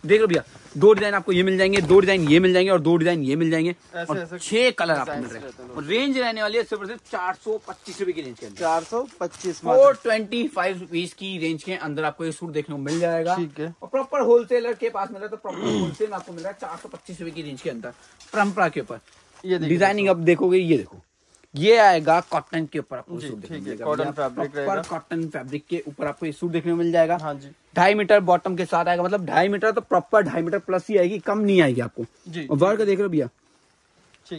देख लो भैया। 2 डिजाइन आपको ये मिल जाएंगे, 2 डिजाइन ये मिल जाएंगे, और 2 डिजाइन ये मिल जाएंगे, और 6 कलर आपको मिल रहे हैं। और रेंज रहने वाली है सिर्फ 425 रुपए की रेंज के अंदर, 425 425 रुपीज की रेंज के अंदर आपको ये सूट देखने को मिल जाएगा। और प्रॉपर होलसेलर के पास मिल रहा है, तो प्रॉपर होलसेल आपको मिल रहा है 425 रुपए की रेंज के अंदर परंपरा के ऊपर। ये डिजाइनिंग आप देखोगे, ये देखो ये आएगा कॉटन के ऊपर आपको सूट देखने को मिल जाएगा, कॉटन फैब्रिक के ऊपर आपको ये सूट देखने को मिल जाएगा। हाँ जी, 2.5 मीटर बॉटम के साथ आएगा, मतलब 2.5 मीटर तो प्रॉपर 2.5 मीटर प्लस ही आएगी, कम नहीं आएगी आपको। और वर्क देख रहे हो भैया,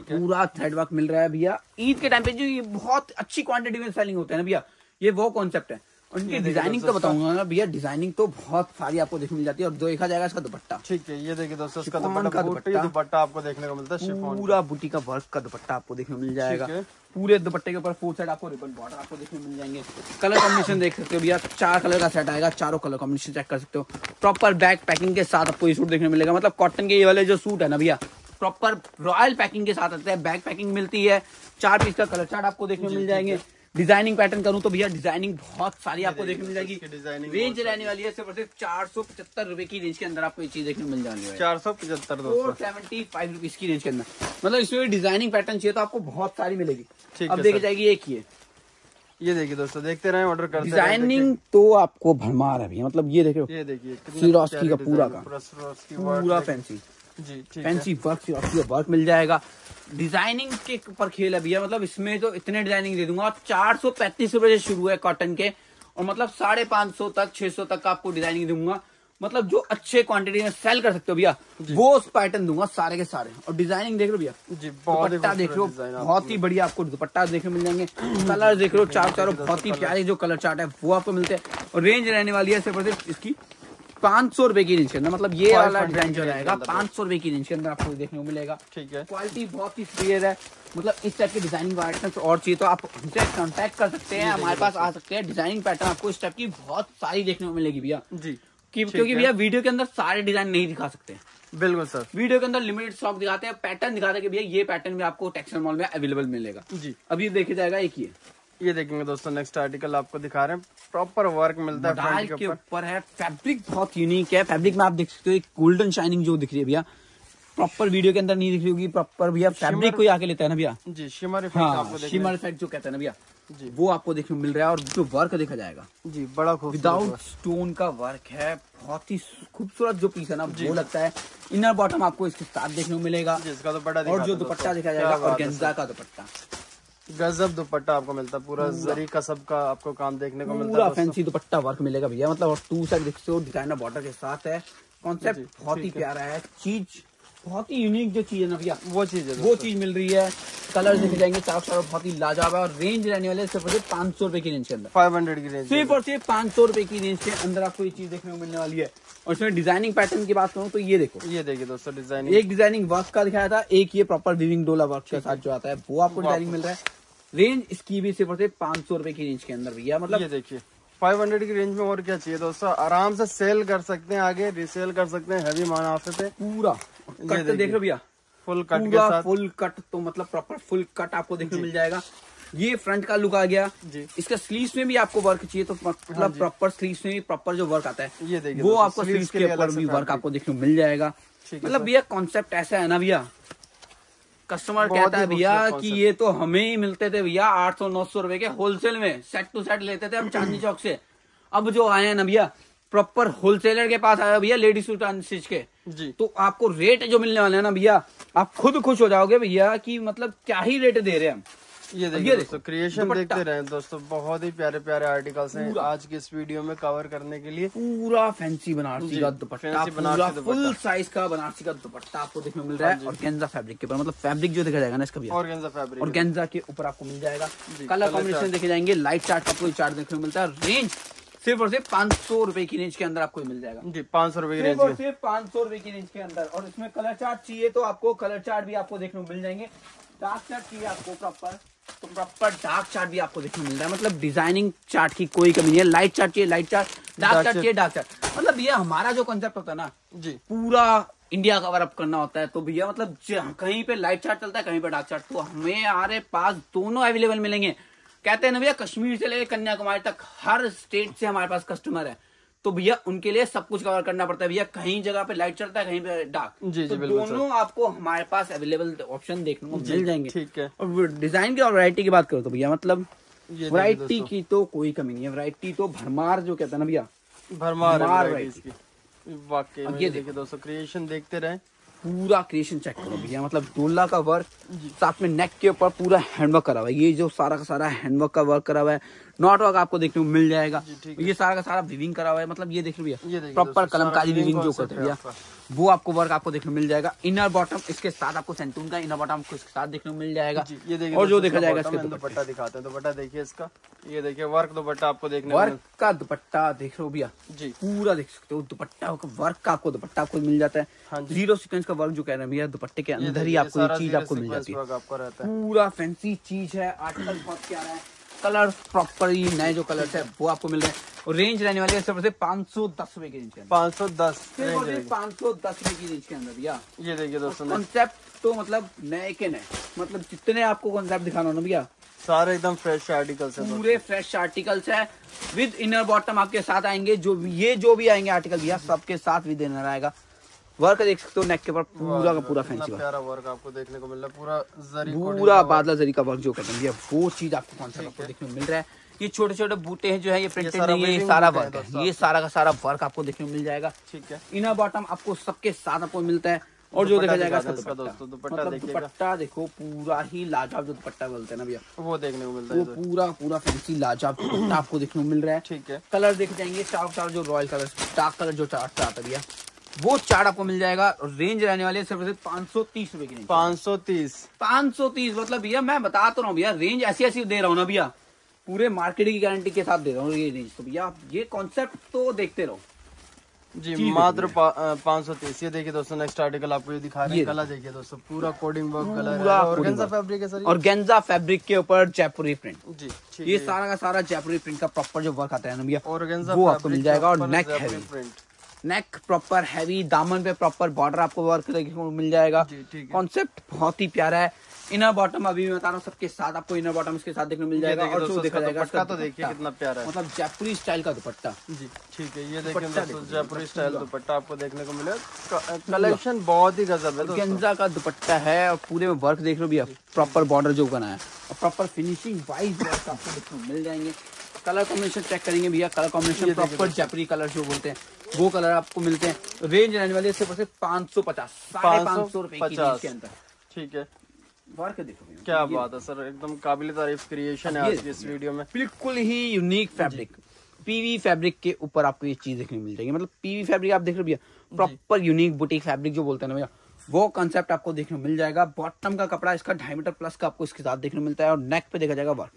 पूरा थ्रेड वर्क मिल रहा है भैया। ईद के टाइम पे जो ये बहुत अच्छी क्वांटिटी में सेलिंग होता है ना भैया, ये वो कॉन्सेप्ट है। उनकी डिजाइनिंग तो बताऊंगा ना भैया, डिजाइनिंग तो बहुत सारी आपको देखने मिल जाती है। और देखा जाएगा इसका दुपट्टा, ठीक है। ये देखिए दोस्तों इसका दुपट्टा आपको देखने को मिलता है, पूरा बूटी का वर्क का दुपट्टा आपको देखने मिल जाएगा। पूरे दुपट्टे के ऊपर 4 साइड आपको रिबन बॉर्डर आपको देखने मिल जाएंगे। कलर कॉम्बिनेशन देख सकते हो भैया, 4 कलर का सेट आएगा, चारों कलर कॉम्बिनेशन चेक कर सकते हो। प्रॉपर बैक पैकिंग के साथ आपको ये सूट देखने मिलेगा, मतलब कॉटन के ये वाले जो सूट है ना भैया प्रॉपर रॉयल पैकिंग के साथ आता है, बैक पैकिंग मिलती है। 4 पीस का कलर चार्ट आपको देखने मिल जाएंगे। डिजाइनिंग पैटर्न करूं तो भैया डिजाइनिंग बहुत सारी आपको देखने मिल जाएगी। रेंज रहने वाली है सिर्फ 475 रुपए की रेंज के अंदर आपको ये चीज देखने मिल जानी है, 475 475 रुपीज की रेंज के अंदर। मतलब इसमें डिजाइनिंग पैटर्न चाहिए तो आपको बहुत सारी मिलेगी। अब देखी जाएगी एक ही है। ये देखिए दोस्तों, देखते रहे ऑर्डर करते। डिजाइनिंग तो आपको भरमार है, मतलब ये देखो, ये देखिए सिरोस्की का पूरा फैंसी जी, फैंसी वर्क मिल जाएगा। डिजाइनिंग के ऊपर खेल है भैया, मतलब इसमें तो इतने डिजाइनिंग दे दूंगा। 435 रुपए से शुरू है कॉटन के, और मतलब 550 तक 600 तक आपको डिजाइनिंग दूंगा। मतलब जो अच्छे क्वांटिटी में सेल कर सकते हो भैया वो पैटर्न दूंगा सारे के सारे। और डिजाइनिंग देख लो भैया, दुपट्टा देख लो बहुत ही बढ़िया आपको दुपट्टा देखने मिल जाएंगे। कलर देख लो, चारों बहुत ही प्यारे जो कलर चार्ट है वो आपको मिलते हैं। और रेंज रहने वाली है सिर्फ इसकी 500 रुपए की रेंज के अंदर, मतलब ये वाला डिजाइन जो रहेगा 500 रुपए की रेंज के अंदर आपको देखने को मिलेगा। ठीक है, क्वालिटी बहुत ही क्लियर है। मतलब इस टाइप की डिजाइनिंग पैटर्न और चाहिए तो आप हमसे कांटेक्ट कर सकते हैं, हमारे पास आ सकते हैं। डिजाइनिंग पैटर्न आपको इस टाइप की बहुत सारी देखने को मिलेगी भैया जी, क्योंकि भैया वीडियो के अंदर सारे डिजाइन नहीं दिखा सकते। बिल्कुल सर, वीडियो के अंदर लिमिटेड स्टॉक दिखाते हैं, पैटर्न दिखाते हैं कि भैया ये पैटर्न भी आपको टेक्सटाइल मॉल में अवेलेबल मिलेगा जी। अभी देखा जाएगा एक ही। ये देखेंगे दोस्तों नेक्स्ट आर्टिकल आपको दिखा रहे हैं, प्रॉपर वर्क मिलता है के ऊपर है। फैब्रिक बहुत यूनिक है, फैब्रिक में आप देख सकते हो एक गोल्डन शाइनिंग जो दिख रही है भैया, प्रॉपर वीडियो के अंदर नहीं दिख रही होगी। प्रॉपर भैया फैब्रिक कोई आके लेता है ना भैया जी, शिमर इफेक्ट आपको शिमर इफेक्ट जो कहते हैं ना भैया जी, वो आपको देखने को मिल रहा है। और जो वर्क देखा जाएगा जी, बड़ा विदाउट स्टोन का वर्क है, बहुत ही खूबसूरत जो पीस है ना वो लगता है। इनर बॉटम आपको इसके साथ देखने को मिलेगा, इसका दुपट्टा और जो दुपट्टा देखा जाएगा ऑर्गेन्जा का दुपट्टा, गजब दुपट्टा आपको मिलता है, पूरा जरी कसब का आपको काम देखने को मिलता है। फैंसी दुपट्टा वर्क मिलेगा भैया, मतलब और 2 साइड देखते हो डिजाइनर बॉर्डर के साथ है। कॉन्सेप्ट बहुत ही प्यारा है, चीज बहुत ही यूनिक जो चीज है ना भैया वो चीज मिल रही है। कलर देखे जाएंगे चारों, बहुत ही लाजवाब है। और रेंज रहने वाले सिर्फ 500 रुपए की रेंज के अंदर, 500 की रेंज, सिर्फ और सिर्फ 500 रुपए की रेंज के अंदर आपको ये चीज देखने को मिलने वाली है। और इसमें डिजाइनिंग पैटर्न की बात करूँ तो ये देखो, ये देखिए दोस्तों डिजाइनिंग, एक डिजाइनिंग वर्क का दिखाया था, एक ये प्रॉपर विविंग डोला वर्क के साथ जो आता है वो आपको डिजाइनिंग मिल रहा है। रेंज इसकी भी सिर्फ 500 रुपए की रेंज के अंदर भैया, मतलब ये देखिए 500 की रेंज में और क्या चाहिए दोस्तों। आराम से सेल कर सकते हैं, आगे रिसेल कर सकते हैं, हैवी मुनाफे पे पूरा कट देख लो भैया, फुल कट के साथ, फुल कट तो मतलब प्रॉपर फुल कट आपको देखने मिल जाएगा। ये फ्रंट का लुक आ गया जी। इसका स्लीव्स में भी आपको वर्क चाहिए तो मतलब हाँ प्रॉपर स्लीव्स में भी प्रॉपर जो वर्क आता है ये देखिए, वो आपको स्लीव्स के ऊपर भी वर्क आपको देखने को मिल जाएगा। मतलब भैया कॉन्सेप्ट ऐसा है ना भैया, कस्टमर कहता है भैया कि ये तो हमें ही मिलते थे भैया 800-900 रुपए के होलसेल में, सेट टू सेट लेते थे हम चांदनी चौक से। अब जो आए हैं ना भैया प्रॉपर होलसेलर के पास आया भैया लेडीज सूट एंड स्टिच के जी, तो आपको रेट जो मिलने वाले हैं ना भैया आप खुद खुश हो जाओगे भैया कि मतलब क्या ही रेट दे रहे हैं हम। ये देखिए दोस्तों, क्रिएशन देखते रहे दोस्तों, बहुत ही प्यारे प्यारे आर्टिकल्स हैं आज के इस वीडियो में कवर करने के लिए। पूरा फैंसी बनारसी का दुपट्टा, पूरा फुल साइज का बनारसी का दुपट्टा आपको देखने मिल रहा है ऑर्गेन्जा फैब्रिक के ऊपर। मतलब फैब्रिक जो देखा जाएगा ना इसका भी ऑर्गेन्जा फैब्रिक, ऑर्गेन्जा के ऊपर आपको मिल जाएगा। कलर कॉम्बिनेशन देखे जाएंगे, लाइट चार्ट आपको चार्ट देखने को मिलता है। रेंज सिर्फ और सिर्फ 500 रुपए की रेंज के अंदर आपको मिल जाएगा जी, 500 रुपए की रेंज, सिर्फ 500 रुपए की रेंज के अंदर। और इसमें कलर चार्ट चाहिए तो आपको कलर चार्ट भी आपको देखने को मिल जाएंगे। डार्क चार्ट चाहिए आपको प्रॉपर तो प्रॉपर डार्क चार्ट भी आपको देखने को मिल रहा है। मतलब डिजाइनिंग चार्ट की कोई कमी नहीं है। लाइट चार्ट चाहिए लाइट चार्ट, डार्क चार्ट चाहिए डार्क चार्ट। मतलब ये हमारा जो कॉन्सेप्ट होता है ना जी, पूरा इंडिया कवर अप करना होता है। तो भैया मतलब कहीं पे लाइट चार्ट चलता है, कहीं पे डार्क चार्ट, तो हमारे पास दोनों अवेलेबल मिलेंगे। कहते हैं ना भैया कश्मीर से लेकर कन्याकुमारी तक हर स्टेट से हमारे पास कस्टमर है, तो भैया उनके लिए सब कुछ कवर करना पड़ता है। भैया कहीं जगह पे लाइट चलता है, कहीं पे डार्क जी, तो जी दोनों आपको हमारे पास अवेलेबल ऑप्शन देखने को मिल जाएंगे। ठीक है। और डिजाइन की और वैरायटी की बात करो तो भैया मतलब वैरायटी की तो कोई कमी नहीं है। वैरायटी तो भरमार जो कहते हैं ना भैया, भरमार वाकई देखिए दोस्तों, क्रिएशन देखते रहे, पूरा क्रिएशन चेक करो भैया। मतलब डोला का वर्क साथ में नेक के ऊपर पूरा हैंडवर्क करा हुआ है। ये जो सारा का सारा हैंडवर्क का वर्क करा हुआ है, नॉट वर्क आपको देखने को मिल जाएगा। ये सारा का सारा विविंग करा हुआ है। मतलब ये देख लो भैया प्रॉपर कलमकारी विविंग जो करते हैं भैया, वो आपको वर्क आपको देखने को मिल जाएगा। इनर बॉटम इसके साथ आपको सेंटून का इनर बॉटम इसके साथ देखने को मिल जाएगा। और जो देखा जाएगा इसके दुपट्टा दिखाते हैं, दुपट्टा देखिए इसका, ये देखिए वर्क दुपट्टा आपको देखने को, वर्क का दुपट्टा देख लो भैया जी, पूरा देख सकते हो दुपट्टा वर्क का, आपको दुपट्टा आपको मिल जाता है। जीरो सीक्वेंस का वर्क जो कह रहे हैं भैया दुपट्टे के अंदर ही आपको ये चीज आपको मिल जाती है। पूरा फैंसी चीज है, आर्टिकल बहुत प्यारा है, कलर प्रॉपरली नए जो कलर है वो आपको मिल रहे हैं। और रेंज रहने वाली है सिर्फ 510 रुपए की रेंज के अंदर, 510 रुपए की रेंज के अंदर भैया। ये देखिए दोस्तों कॉन्सेप्ट तो मतलब नए के नए, मतलब जितने आपको कॉन्सेप्ट दिखाना हो ना भैया सारे एकदम फ्रेश आर्टिकल्स है, पूरे फ्रेश आर्टिकल्स है। विद इनर बॉटम आपके साथ आएंगे, जो ये जो भी आएंगे आर्टिकल भैया सबके साथ विद इनर आएगा। वर्क देख सकते हो नेक के ऊपर, पूरा का पूरा फैंसी प्यारा वर्क आपको देखने को मिल रहा है। पूरा जरी, पूरा बादला जरी का वर्क जो कहते हैं भैया वो चीज आपको कॉन्सेप्ट को देखने को मिल रहा है। ये छोटे छोटे बूटे हैं जो है ये प्रिंटेड नहीं है, ये सारा वर्क है, ये सारा का सारा वर्क आपको देखने को मिल जाएगा। ठीक है। इनर बॉटम आपको सबके साथ आपको मिलता है। और जो देखा जाएगा इसका दोस्तों दुपट्टा, दुपट्टा देखो पूरा ही लाजवाब जो दुपट्टा बोलते हैं ना भैया वो देखने को मिलता है, वो पूरा पूरा फैंसी लाजवाब दुपट्टा आपको देखने को मिल रहा है। ठीक है। कलर देखे जाएंगे, चार चार जो रॉयल कलर डार्क कलर जो चार्ट आता है भैया वो चार्ट आपको मिल जाएगा। और रेंज रहने वाली है सिर्फ 530 रुपए की, 530। मतलब भैया मैं बता तो रहा हूँ भैया रेंज ऐसी ऐसी दे रहा हूँ ना भैया, पूरे मार्केट की गारंटी के साथ दे रहा हूँ ये रेंज। तो भैया ये कॉन्सेप्ट तो देखते रहो जी, मात्र 530। ये देखिए दोस्तों नेक्स्ट आर्टिकल आपको ये दिखा रहे हैं। कलर देखिए दोस्तों, पूरा कोडिंग वर्क कलर है, ऑर्गेन्जा फैब्रिक है सर, ऑर्गेन्जा फैब्रिक के ऊपर जयपुरी प्रिंट जी। ठीक है। ये सारा का सारा जयपुरी प्रिंट का प्रॉपर जो वर्क आता है ना भैया ऑर्गेन्जा वो आपको मिल जाएगा। और neck heavy print, neck proper heavy, दामन पे प्रॉपर बॉर्डर आपको वर्क मिल जाएगा। कॉन्सेप्ट बहुत ही प्यारा है। इनर बॉटम अभी मैं बता रहा हूँ सबके साथ आपको इनर बॉटम इसके साथ देखने मिल जाएगा। और जो देखा जाएगा इसका तो देखिए कितना प्यारा है, मतलब जयपुरी स्टाइल का दुपट्टा जी। ठीक है। ये देखिए दोस्तों जयपुरी स्टाइल दुपट्टा आपको देखने को मिलेगा, कलेक्शन बहुत ही गजब है। ऑर्गेन्जा का दुपट्टा है और पूरे में वर्क देख लो भैया, प्रॉपर बॉर्डर जो बना है और प्रॉपर फिनिशिंग वाइज वर्क आपको देखने को मिल जाएंगे। कलर कॉम्बिनेशन चेक करेंगे भैया, colour combination proper Jaipuri colour जो बोलते हैं वो कलर आपको मिलते हैं। रेंज रहने वाली है 550 रुपए की रेंज के अंदर। ठीक है। वर्क देखो क्या बात है सर, एकदम काबिल तारीफ क्रिएशन है आज के इस वीडियो में। बिल्कुल ही यूनिक फैब्रिक, पीवी फैब्रिक के ऊपर आपको ये चीज देखने मिल जाएगी। मतलब पीवी फैब्रिक आप देख रहे हो भैया, प्रॉपर यूनिक बुटीक फैब्रिक जो बोलते हैं ना भैया वो कॉन्सेप्ट आपको देखने मिल जाएगा। बॉटम का कपड़ा इसका 2.5 मीटर प्लस का आपको इसके साथ देखने मिलता है। और नेक पे देखा जाएगा वर्क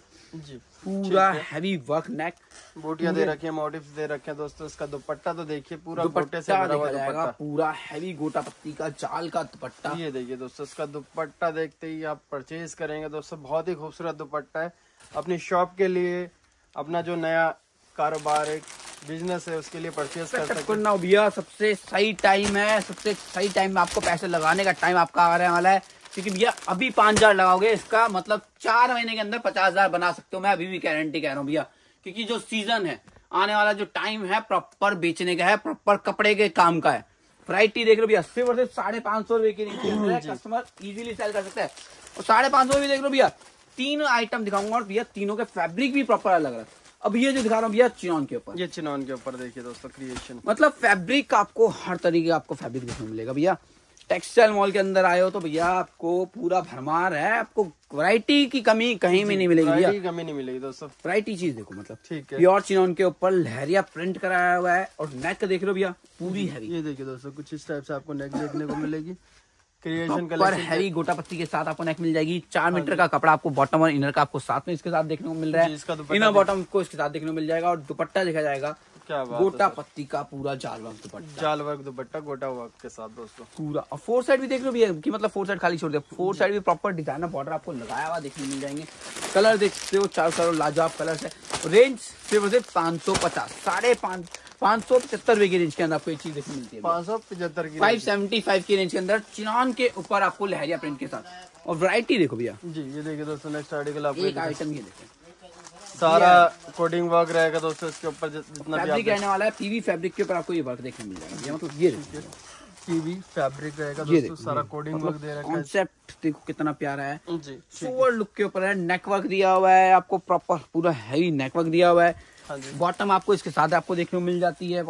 जी, पूरा हैवी वर्क नेक, बूटियां दे रखी है, मोटिव्स दे रखे हैं दोस्तों। इसका दुपट्टा तो देखिए पूरा गोटे से भरा हुआ दुपट्टा, पूरा हैवी गोटा पत्ती का जाल का दुपट्टा। ये देखिए दोस्तों इसका दुपट्टा देखते ही आप परचेज करेंगे दोस्तों। बहुत ही खूबसूरत दुपट्टा है। अपनी शॉप के लिए, अपना जो नया कारोबार है, बिजनेस है, उसके लिए परचेज करना हो भैया सबसे सही टाइम है। सबसे सही टाइम में आपको पैसे लगाने का टाइम आपका आ रहा वाला है। क्योंकि भैया अभी 5000 लगाओगे इसका मतलब 4 महीने के अंदर 50,000 बना सकते हो। मैं अभी भी गारंटी कह रहा हूँ भैया, क्योंकि जो सीजन है आने वाला, जो टाइम है प्रॉपर बेचने का है, प्रॉपर कपड़े के काम का है। वैरायटी देख लो भैया, सिर्फ और सिर्फ 550 रुपए की रेंज कस्टमर इजीली सेल कर सकता है। और 550 रुपए देख लो भैया, 3 आइटम दिखाऊंगा और भैया तीनों के फैब्रिक भी प्रॉपर अलग अलग। अब ये जो दिखा रहा हूँ भैया चिनॉन के ऊपर, ये चिनॉन के ऊपर देखिए दोस्तों क्रिएशन, मतलब फैब्रिक आपको हर तरीके का आपको फैब्रिक देखने मिलेगा भैया। टेक्सटाइल मॉल के अंदर आए हो तो भैया आपको पूरा भरमार है, आपको वैरायटी की कमी कहीं में नहीं मिलेगी भैया, कमी नहीं मिलेगी दोस्तों। वैरायटी चीज देखो, मतलब ठीक है। प्योर चिनॉन के ऊपर लहरिया प्रिंट कराया हुआ है और नेक का देख लो भैया पूरी हैवी। ये देखिए दोस्तों कुछ इस टाइप से आपको नेक देखने को मिलेगी, क्रिएशन कलर हैवी गोटा पत्ती के साथ आपको नेक मिल जाएगी। 4 मीटर का कपड़ा आपको बॉटम और इनर का आपको साथ में इसके साथ देखने को मिल रहा है, इनर बॉटम को इसके साथ देखने को मिल जाएगा। और दुपट्टा देखा जाएगा गोटा पत्ती का पूरा जाल वर्क दुपट्टा गोटा वर्क के साथ दोस्तों पूरा। और 4 साइड भी देख लो भैया कि मतलब 4 साइड खाली छोड़ दे, 4 साइड भी प्रॉपर डिजाइनर बॉर्डर आपको लगाया हुआ देखने मिल जाएंगे। कलर देखते हो, चारों तरफ लाजवाब कलर्स है। रेंज सिर्फ 575 की रेंज के अंदर आपको ये चीज देखने मिलती है। 575 की 575 की रेंज के अंदर चिनॉन के ऊपर आपको लहरिया प्रिंट के साथ। और वैरायटी देखो भैया जी, ये देखिए दोस्तों नेक्स्ट आर्टिकल आपको एक आइटम ये देखें, सारा कोडिंग वर्क रहेगा दोस्तों इसके ऊपर, जितना फैब्रिक रहने वाला है पीवी फैब्रिक के ऊपर आपको ये वर्क देखने मिल जाएगा। ये मतलब ये पीवी फैब्रिक रहेगा दोस्तों, सारा कोडिंग वर्क दे रखा है। कॉन्सेप्ट देखो कितना प्यारा है जी, सोवर लुक के ऊपर है। नेक वर्क दिया हुआ है आपको प्रॉपर, पूरा हैवी नेक वर्क दिया हुआ है। बॉटम आपको इसके साथ आपको देखने को मिल जाती है।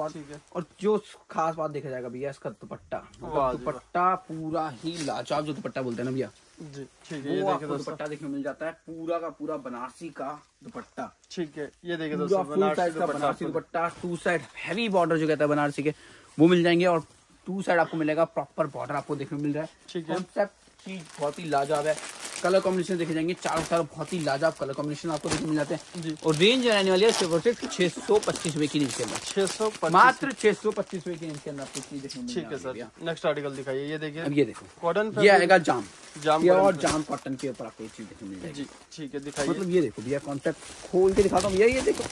और जो खास बात देखा जाएगा भैया इसका दुपट्टा, दुपट्टा पूरा ही लाजवाब, जो दुपट्टा बोलते हैं ना भैया जी ठीक है, ये देखिए दोस्तों दुपट्टा देखने मिल जाता है पूरा का पूरा बनारसी का दुपट्टा। ठीक है ये देखिए दोस्तों Banarasi dupatta, 2 side heavy border जो कहता है बनारसी के वो मिल जाएंगे। और 2 साइड आपको मिलेगा, प्रॉपर बॉर्डर आपको देखने मिल रहा है। ठीक है कॉन्सेप्ट चीज बहुत ही लाजवाब है। कलर कॉम्बिनेशन देखे जाएंगे, चारों तरफ बहुत ही लाजवाब कलर कॉम्बिनेशन आपको देखने मिल जाते हैं। और रेंज रहने वाली है सिर्फ और सिर्फ 625 रुपए की रेंज के अंदर, 625 रुपए की रेंज के अंदर आपको चीज देखने मिलेगी। ठीक है सर नेक्स्ट आर्टिकल दिखाइए, ये देखिए अब ये देखो कॉटन, ये आएगा जाम जाम और जाम कॉटन के ऊपर आपको चीज देखने मिल जाएगी। ठीक है दिखाइए, मतलब ये देखो भैया कॉन्सेप्ट खोल के दिखाता हूँ भैया। ये देखो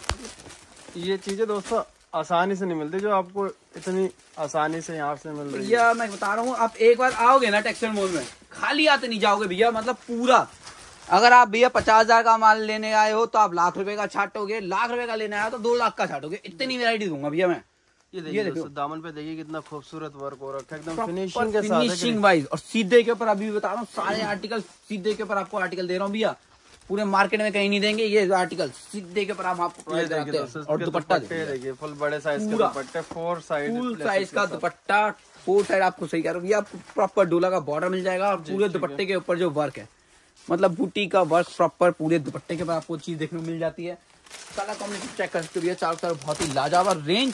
ये चीजें दोस्तों आसानी से नहीं मिलती जो आपको इतनी आसानी से यहाँ से मिल रही है। भैया मैं बता रहा हूँ, आप एक बार आओगे ना टेक्सटाइल मॉल में खाली आते नहीं जाओगे भैया, मतलब पूरा। अगर आप भैया 50,000 का माल लेने आए हो तो आप ₹1,00,000 का छाटोगे, ₹1,00,000 का लेने आए हो तो ₹2,00,000 का छाटोगे। इतनी वैरायटी दूंगा भैया मैं। ये देखो दामन पे देखिए कितना खूबसूरत वर्क हो रखा है एकदम फिनिशिंग के साथ, फिनिशिंग वाइज। और सीधे के ऊपर अभी बता रहा हूँ, सारे आर्टिकल सीधे के ऊपर आपको आर्टिकल दे रहा हूँ भैया, पूरे मार्केट में कहीं नहीं देंगे ये आर्टिकल सीधे के पर हम आपको। और दुपट्टा देखिए फुल बड़े साइज का दुपट्टा, 4 साइड का दुपट्टा, 4 साइड आपको सही कह रहा हूँ भैया, आपको प्रॉपर डोला का बॉर्डर मिल जाएगा। और पूरे दुपट्टे के ऊपर जो वर्क है, मतलब बूटी का वर्क प्रॉपर पूरे दुपट्टे के ऊपर आपको चीज देखने को मिल जाती है। कलर कॉम्बिनेशन चेक कर सकते हो, चारों तरफ बहुत ही लाजवाब। रेंज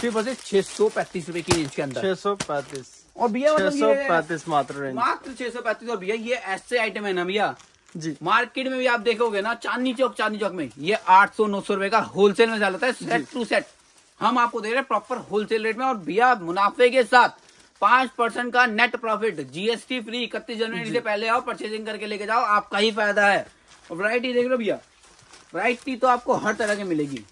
सिर्फ 635 रुपए की रेंज के अंदर, 635 और भैया 635 मात्र 635। और भैया ये ऐसे आइटम है ना भैया जी, मार्केट में भी आप देखोगे ना चांदनी चौक में ये 800-900 रुपए का होलसेल में जाता है, सेट टू सेट। हम आपको दे रहे हैं प्रॉपर होलसेल रेट में और भैया मुनाफे के साथ 5% का नेट प्रॉफिट, जीएसटी फ्री। 31 जनवरी से पहले आओ, परचेजिंग करके लेके जाओ, आपका ही फायदा है। और वैरायटी देख लो भैया, वैरायटी तो आपको हर तरह की मिलेगी।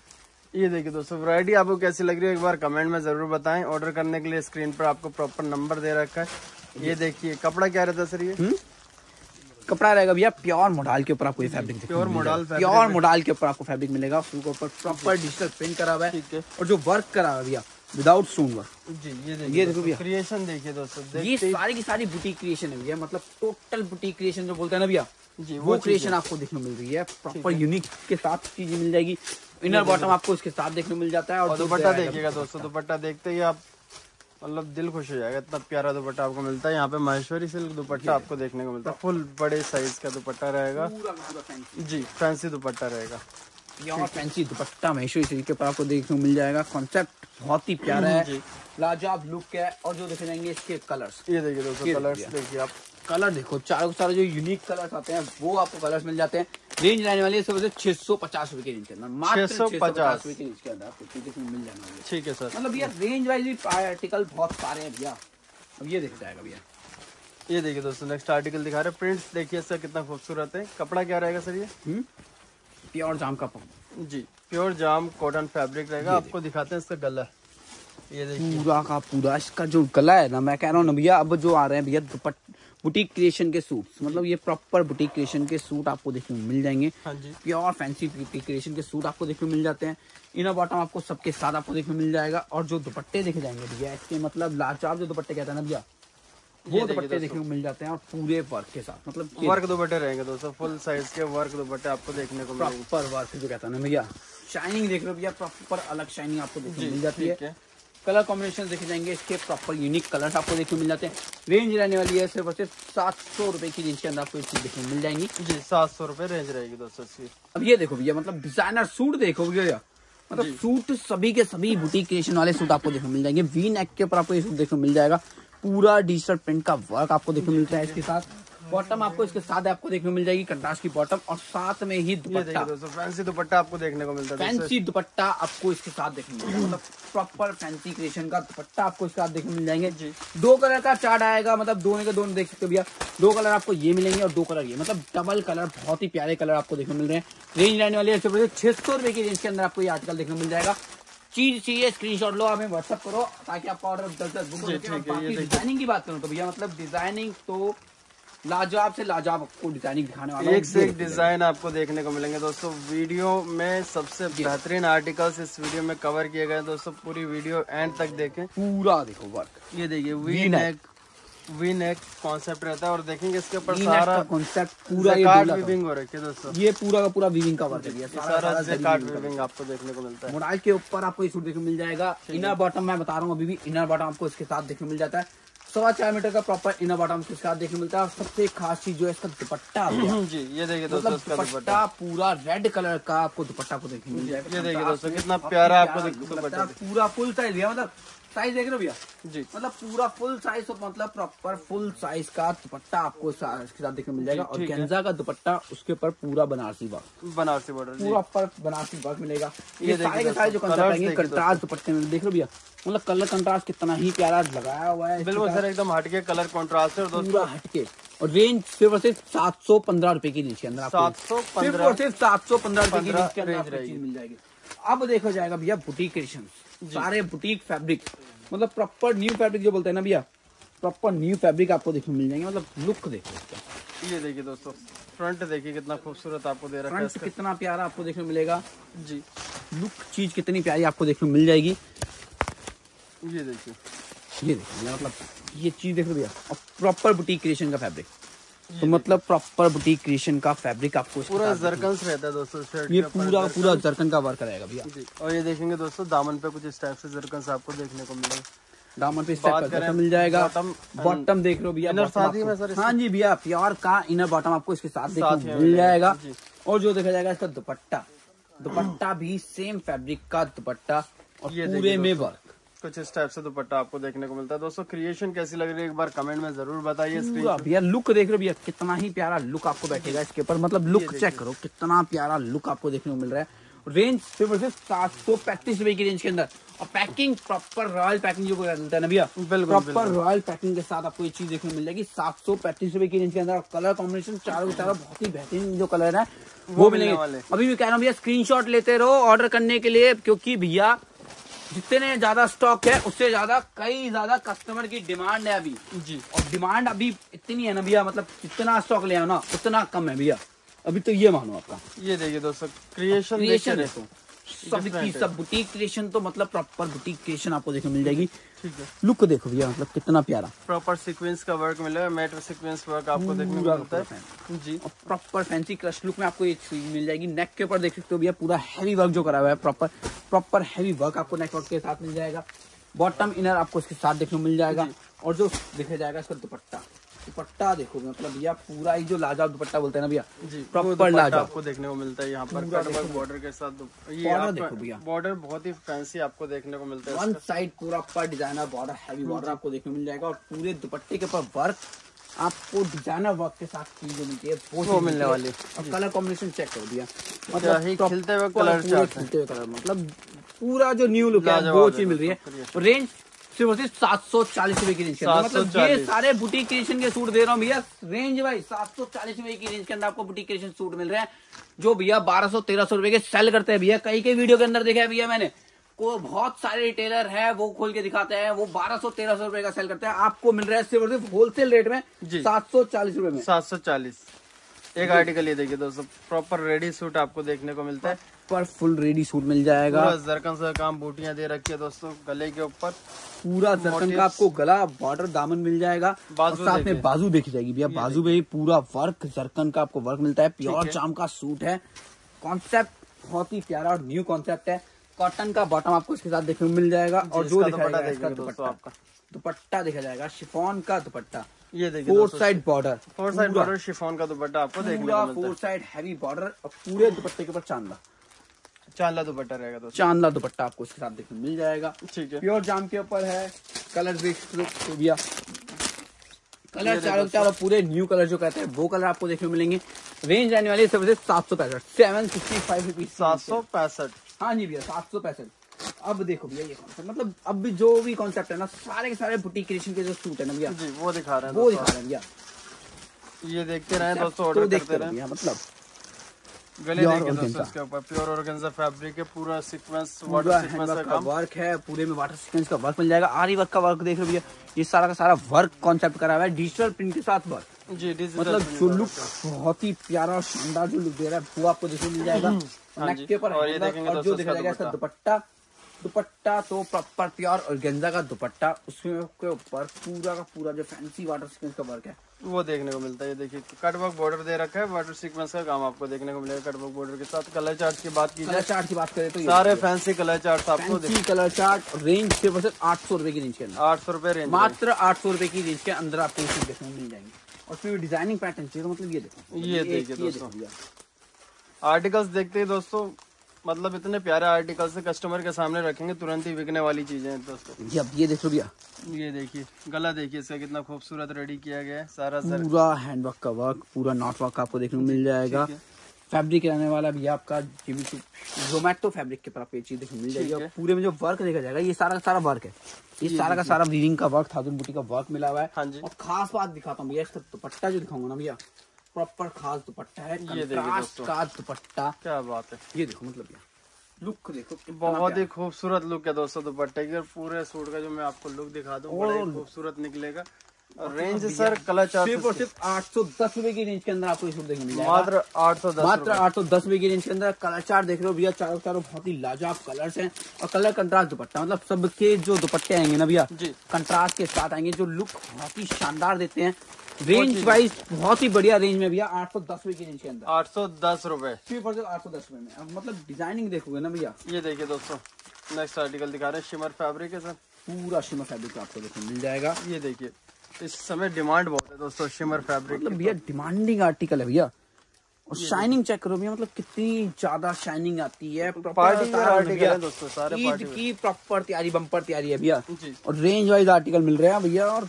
ये देखिए दोस्तों वैरायटी आपको कैसी लग रही है एक बार कमेंट में जरूर बताएं। ऑर्डर करने के लिए स्क्रीन पर आपको प्रॉपर नंबर दे रखा है। ये देखिए कपड़ा क्या रहता है सर, ये कपड़ा रहेगा भैया प्योर मोडाल के ऊपर आपको ये फैब्रिक, प्योर मोडाल के ऊपर आपको फैब्रिक मिलेगा। उसके ऊपर प्रॉपर डिजिटल प्रिंट करा हुआ है और जो वर्क करा हुआ भैया विदाउट स्टोन वर्क जी। ये देखो भैया क्रिएशन देखिए दोस्तों, ये सारी की सारी बुटीक क्रिएशन है भैया, मतलब टोटल बुटीक क्रिएशन जो बोलते हैं ना भैया जी, वो क्रिएशन आपको देखने मिल रही है। प्रॉपर यूनिक के साथ चीजें मिल जाएगी। इनर बॉटम आपको इसके साथ देखने मिल जाता है। और दुपट्टा देखिएगा दोस्तों, दुपट्टा देखते ही आप मतलब दिल खुश हो जाएगा, इतना प्यारा दुपट्टा आपको मिलता है। यहाँ पे महेश्वरी सिल्क दुपट्टा आपको देखने को मिलता है, फुल बड़े साइज का दुपट्टा रहेगा जी, फैंसी दुपट्टा रहेगा। यहाँ फैंसी दुपट्टा महेश्वरी सिल्क के ऊपर आपको देखने को मिल जाएगा। कॉन्सेप्ट बहुत ही प्यारा है, लाजवाब लुक है। और जो देखे जाएंगे इसके कलर्स, ये देखिए दोस्तों कलर्स देखिए आप, कलर देखो चारों सारे जो यूनिक कलर्स आते हैं वो आपको कलर्स मिल जाते हैं। रेंज रहने वाली है सबसे 650 रुपए की रेंज के अंदर, मात्र 650 रुपए की रेंज के अंदर आपको चीजें मिल जाएंगी। ठीक है सर, मतलब भैया रेंज वाइज भी आर्टिकल बहुत सारे हैं भैया। अब ये देखा जाएगा भैया, ये देखिए दोस्तों नेक्स्ट आर्टिकल दिखा रहे हैं। प्रिंट्स देखिए सर कितना खूबसूरत है। कपड़ा क्या रहेगा सर, ये प्योर जाम का जी, प्योर जाम कॉटन फैब्रिक रहेगा। आपको दिखाते हैं इसका गला, ये देखिए पूरा का पूरा इसका जो गला है ना, मैं कह रहा हूँ ना भैया अब जो आ रहे हैं भैया दुपट्टा बुटीक क्रिएशन के सूट्स, मतलब ये प्रॉपर बुटीक क्रिएशन के सूट आपको देखने में मिल जाएंगे। प्योर फैंसी बुटीक क्रिएशन के सूट आपको देखने में मिल जाते हैं। इनर बॉटम आपको सबके साथ आपको देखने में मिल जाएगा। और जो दुपट्टे देखे जाएंगे भैया इसके, मतलब लाचार जो दुपट्टे कहते हैं ना भैया, वो दुपट्टे देखने को मिल जाते हैं और पूरे वर्क के साथ, मतलब वर्क दुपट्टे रहेंगे दोस्तों, फुल साइज के वर्क दुपट्टे आपको देखने को मिलेंगे। प्रॉपर वर्क जो कहता है ना भैया, शाइनिंग देख लो भैया, प्रॉपर अलग शाइनिंग आपको देखने को मिल जाती है। कलर कॉम्बिनेशन देखे जाएंगे इसके, प्रॉपर यूनिक कलर्स आपको देखने मिल जाते हैं। रेंज रहने वाली है सिर्फ और सिर्फ 700 रुपए की रेंज के अंदर आपको ये चीज देखने मिल जाएंगी जी। 700 रुपए रेंज रहेगी दोस्तों इसकी। अब ये देखो भैया, मतलब डिजाइनर सूट देखो भैया, मतलब सूट सभी के सभी बुटीक क्रिएशन वाले सूट आपको देखने मिल जाएंगे। वी नेक के ऊपर आपको ये सूट देखने मिल जाएगा। पूरा डिजिटल प्रिंट का वर्क आपको देखने मिलता है इसके साथ। बॉटम आपको इसके साथ आपको देखने मिल जाएगी कंट्रास्ट की बॉटम, और साथ में ही दुपट्टा, फैंसी दुपट्टा आपको देखने को मिलता है। फैंसी दुपट्टा आपको इसके साथ देखने मिलता है, मतलब प्रॉपर फैंसी क्रिएशन का दुपट्टा आपको इसके साथ देखने मिल जाएंगे। दो कलर का चार्ट आएगा, मतलब दोनों के दोनों देख सकते हो भैया। दो कलर आपको ये मिलेंगे और दो कलर ये, मतलब डबल कलर, बहुत ही प्यारे कलर आपको देखने मिल रहे हैं। रेंज रहने वाली है 600 रुपए की रेंज के अंदर आपको ये आर्टिकल देखने मिल जाएगा। चीज चाहिए स्क्रीनशॉट लो, हमें व्हाट्सअप करो ताकि आपका ऑर्डर जल्द बुक हो जाए। डिजाइनिंग की बात करूँ तो भैया, मतलब डिजाइनिंग तो लाजवाब से लाजवाब आपको डिजाइनिंग दिखाने वाला, एक से एक डिजाइन आपको देखने को मिलेंगे दोस्तों। वीडियो में सबसे बेहतरीन आर्टिकल्स इस वीडियो में कवर किए गए दोस्तों। पूरी वीडियो एंड तक देखें, पूरा देखो वर्क। ये देखिए वी नेक कॉन्सेप्ट रहता है, और देखेंगे इसके ऊपर सारा कॉन्सेप्ट पूरा वीविंग हो रखी है दोस्तों। ये पूरा का पूरा वीविंग का वर्क है, सारा जैकार्ड वीविंग आपको देखने को मिलता है। मोडाल के ऊपर आपको ये सूट देखने मिल जाएगा। इनर बॉटम मैं बता रहा हूँ, अभी भी इनर बॉटम आपको इसके साथ देखने मिल जाता है। 4.25 मीटर का प्रॉपर इनर बॉटम के साथ देखने मिलता है। सबसे खास चीज जो है इसका दुपट्टा, ये देखिए दोस्तों, दुपट्टा पूरा रेड कलर का आपको दुपट्टा को देखने मिल जाएगा। ये देखिए दोस्तों कितना प्यारा आपको पूरा फुल साइज लिया, मतलब साइज देख रहे हो भैया जी, मतलब पूरा फुल साइज, मतलब प्रॉपर फुल साइज का दुपट्टा आपको इसके साथ देखने मिल जाएगा। और गेंजा का दुपट्टा, उसके ऊपर पूरा बनारसी वर्क, बनारसी बॉर्डर, पूरा पर बनारसी वर्क मिलेगा। ये सारे के सारे जो कंट्रास्ट दुपट्टे में देख लो भैया, मतलब कलर कंट्रास्ट कितना ही प्यारा लगाया हुआ है, बिल्कुल सर एकदम हटके कलर कंट्रास्ट है पूरा हटके। और रेंज सिर्फ और सिर्फ 715 रुपए की रेंज के अंदर, 715 रुपए की रेंज के अंदर चीज मिल जाएगी। अब देखो जाएगा भैया बुटीक क्रिएशन, सारे बुटीक फैब्रिक, मतलब प्रॉपर न्यू फैब्रिक जो बोलते हैं ना भैया, प्रॉपर न्यू फैब्रिक आपको देखने मिल जाएंगे। मतलब लुक देखो, ये देखिए दोस्तों फ्रंट देखिए कितना खूबसूरत आपको दे रहा है, फ्रंट कितना प्यारा आपको देखने मिलेगा जी। लुक चीज कितनी प्यारी आपको देखने मिल जाएगी। ये देखिए, ये देखिए, मतलब ये चीज देखो भैया, और प्रॉपर बुटीक क्रिएशन का फैब्रिक, तो मतलब प्रॉपर बुटीक क्रिएशन का फैब्रिक आपको पूरा जरकन रहता है दोस्तों। ये पूरा पूरा जरकन का वर्क रहेगा भैया। और ये देखेंगे दोस्तों दामन पे कुछ इस टाइप से जरकन आपको देखने को मिलेगा, दामन पे इस टाइप का मिल जाएगा। बॉटम देख लो भैया, हाँ जी भैया, प्योर का इनर बॉटम आपको इसके साथ देखने मिल जाएगा। और जो देखा जाएगा इसका दुपट्टा, दुपट्टा भी सेम फैब्रिक का दुपट्टा और पूरे में वर्क, कुछ इस टाइप से दुपट्टा आपको देखने को मिलता है दोस्तों। क्रिएशन कैसी लग रही है एक बार कमेंट में जरूर बताइए। भैया लुक देख रहे हो भैया, कितना ही प्यारा लुक आपको बैठेगा इसके ऊपर, मतलब लुक चेक करो कितना प्यारा लुक आपको देखने को मिल रहा है। रेंज सिर्फ 735 रुपए की रेंज के अंदर, और पैकिंग प्रॉपर रॉयल पैकिंग जो मिलता है ना भैया, प्रॉपर रॉयल पैकिंग के साथ आपको ये चीज देखने को मिल जाएगी 735 रुपए की रेंज के अंदर। कलर कॉम्बिनेशन चारों के चारों बहुत ही बेहतरीन जो कलर है वो मिलेंगे। अभी भी कह रहा हूँ भैया स्क्रीनशॉट लेते रहो ऑर्डर करने के लिए, क्योंकि भैया जितने ज्यादा स्टॉक है उससे ज्यादा कई ज्यादा कस्टमर की डिमांड है अभी जी। और डिमांड अभी इतनी है ना भैया, मतलब जितना स्टॉक ले आओ ना उतना कम है भैया अभी, तो ये मानो आपका। ये देखिए दोस्तों क्रिएशन देखो, सब बुटीक क्रिएशन, तो मतलब प्रॉपर बुटीक क्रिएशन आपको देखने मिल जाएगी। ठीक है, लुक देखो भैया, मतलब कितना प्यारा प्रॉपर सीक्वेंस का वर्क मिलेगा, मैट सीक्वेंस वर्क आपको देखने को मिलता है जी। प्रॉपर फैंसी क्रश लुक में आपको ये चीज मिल जाएगी। नेक के ऊपर देख सकते हो भैया, पूरा हैवी वर्क जो करा हुआ है, प्रॉपर हैवी वर्क आपको नेक वर्क के साथ मिल जाएगा। बॉटम इनर आपको इसके साथ देखने को मिल जाएगा। और जो देखा जाएगा इसका दुपट्टा, दुपट्टा देखो मतलब भैया पूरा ही जो लाजवाब दुपट्टा बोलते हैं ना भैया, प्रॉपर लाजवाब आपको देखने को मिलता है। यहाँ पर बॉर्डर के साथ देखो भैया, बॉर्डर बहुत ही फैंसी आपको देखने को मिलता है। वन साइड पूरा पर डिजाइनर बॉर्डर, हैवी बॉर्डर आपको देखने को मिल जाएगा। और पूरे दुपट्टे के ऊपर वर्क आपको डिजाइनर वर्क के साथ चीज जो मिलती है वो मिलने वाली है। कलर कॉम्बिनेशन चेक कर दिया, मतलब खिलते हुए कलर, खिलते हुए कलर, मतलब पूरा जो न्यू लुक है वो चीज मिल रही है। रेंज सिर्फ 740 रुपए की रेंज के अंदर, मतलब ये सारे बुटीक क्रिएशन के सूट दे रहा हूँ भैया रेंज वाइज 740 रुपए की रेंज के अंदर आपको बुटीक क्रिएशन सूट मिल रहे हैं, जो भैया 1200-1300 रुपए के सेल करते हैं भैया। कई वीडियो के अंदर देखा है भैया मैंने, आपको बहुत सारे रिटेलर हैं वो खोल के दिखाते हैं, वो 1200-1300 रुपए का सेल करते हैं, आपको मिल रहा है सिर्फ और सिर्फ होलसेल रेट में 740 रुपए में। 740 एक आर्टिकल। ये देखिए दोस्तों, प्रॉपर रेडी सूट आपको देखने को मिलता है, पर फुल रेडी सूट मिल जाएगा। जरकन से काम बूटियां दे रखी है दोस्तों, गले के ऊपर पूरा जरकन का आपको गला बॉर्डर दामन मिल जाएगा। साथ में बाजू देखी जाएगी भैया, बाजू में पूरा वर्क जरकन का आपको वर्क मिलता है। प्योर जाम का सूट है, कॉन्सेप्ट बहुत ही प्यारा और न्यू कॉन्सेप्ट है। कॉटन का बॉटम आपको इसके साथ देखने को मिल जाएगा, और जो आपका दुपट्टा देखा जाएगा शिफॉन का दुपट्टा, ये देखिए four side border, four side border chiffon का दुपट्टा आपको देखने को मिलता है। फोर साइड हैवी बॉर्डर और पूरे दुपट्टे के ऊपर चांदला दुपट्टा रहेगा दोस्तों, चांदला दुपट्टा आपको इसके साथ देखने को मिल जाएगा। ठीक है, प्योर जाम के ऊपर है, कलर भी कलर चारों चारों पूरे न्यू कलर जो कहते हैं वो कलर आपको देखने को मिलेंगे। रेंज आने वाली 765 रुपीज। हाँ जी भैया, 765। अब देखो भैया ये कॉन्सेप्ट, मतलब अब भी जो भी कॉन्सेप्ट है ना, सारे के सारे बुटीक क्रिएशन के जो सूट है ना भैया वो दिखा रहे हैं, वो दिखा रहे हैं भैया। ये देखते रहे दोस्तों, ऑर्डर देखते रहे, मतलब गले देखिए दोस्तों इसके ऊपर प्योर ऑर्गेन्जा फैब्रिक है, पूरा सीक्वेंस वाटर सीक्वेंस का वर्क है, पूरे में वाटर सीक्वेंस का वर्क मिल जाएगा। आरी वर्क का वर्क देख लो भैया, ये सारा का सारा वर्क कॉन्सेप्ट करा हुआ है, डिजिटल प्रिंट के साथ वर्क। जी डिजिटल, मतलब जो लुक बहुत ही प्यारा और शानदार जो लुक दे रहा है वो आपको देखने मिल जाएगा। नेक के ऊपर ये देखेंगे जो दिखा जाएगा इसका दुपट्टा, दुपट्टा तो प्रॉपर प्योर ऑर्गेन्जा का दुपट्टा, उसमें के ऊपर पूरा का पूरा जो फैंसी वाटर सीक्वेंस का वर्क है वो देखने को मिलता है। ये देखिए कटवर्क बॉर्डर दे रखा है, वाटर सीक्वेंस का काम आपको देखने को मिलेगा कटवर्क बॉर्डर के साथ। कलर चार्ट की बात की, कलर चार्ट की बात करें तो सारे फैंसी कलर चार्ट आपको देखिए। कलर चार्ट रेंज से बस 800 रुपए की रेंज के अंदर, 800 रुपए रेंज, मात्र 800 रुपए की रेंज के अंदर आपको देखने को मिल जाएंगे। और फिर डिजाइनिंग पैटर्न चाहिए, मतलब ये देखो, ये देखिए दोस्तों आर्टिकल्स देखते हैं दोस्तोल, मतलब इतने प्यारे आर्टिकल से कस्टमर के सामने रखेंगे तुरंत ही बिकने वाली चीजें दोस्तों। ये देखो भैया, ये देखिए गला देखिए इसका कितना खूबसूरत रेडी किया गया है, सारा पूरा हैंडवर्क का वर्क, पूरा नॉट वर्क आपको देखने को मिल जाएगा। फैब्रिक रहने वाला भैया आपका जोमेटो फैब्रिक के ऊपर चीज देखने मिल जाएगी, और पूरे में जो वर्क देखा जाएगा ये सारा का सारा वर्क है, ये सारा का सारा वीविंग का वर्क, थाउजेंड बूटी का वर्क मिला हुआ है। और खास बात दिखाता हूँ भैया, इसका दुपट्टा जो दिखाऊंगा ना भैया, प्रॉपर खास दुपट्टा है, ये देखिए का दुपट्टा, क्या बात है। ये देखो मतलब लुक देखो, बहुत ही खूबसूरत लुक है दोस्तों दुपट्टे की, और पूरे सूट का जो मैं आपको लुक दिखा दूं बड़ा ही खूबसूरत निकलेगा। और रेंज सर कलर चार्ट सिर्फ 810 रुपए की रेंज के अंदर आपको ये सूट देखने मिलेगा, मात्र 810, मात्र 810 रुपए की रेंज के अंदर। कलर चार्ट देख रहे हो भैया, चारों चारों बहुत ही लाजवाब कलर्स हैं, और कलर कंट्रास्ट दुपट्टा, मतलब सबके जो दुपट्टे आएंगे ना भैया कंट्रास्ट के साथ आएंगे, जो लुक बहुत ही शानदार देते हैं। रेंज वाइज बहुत ही बढ़िया रेंज में भैया 810 रुपए की रेंज के अंदर, 810 रुपए, 810 रुपए में, मतलब डिजाइनिंग देखोगे ना भैया। ये देखिए दोस्तों नेक्स्ट आर्टिकल दिखा रहे हैं, शिमर फैब्रिक है सर, पूरा शिमर फैब्रिक आपको देखने मिल जाएगा। ये देखिए इस समय डिमांड बहुत है दोस्तों शिमर फैब्रिक, मतलब भैया डिमांडिंग आर्टिकल है भैया, और शाइनिंग चेक करो भैया, मतलब कितनी ज्यादा शाइनिंग आती है, पार्टी आर्टिकल है दोस्तों, सारे पार्टी की प्रॉपर तैयारी, बम्पर तैयारी है भैया। और रेंज वाइज आर्टिकल मिल रहे हैं भैया, और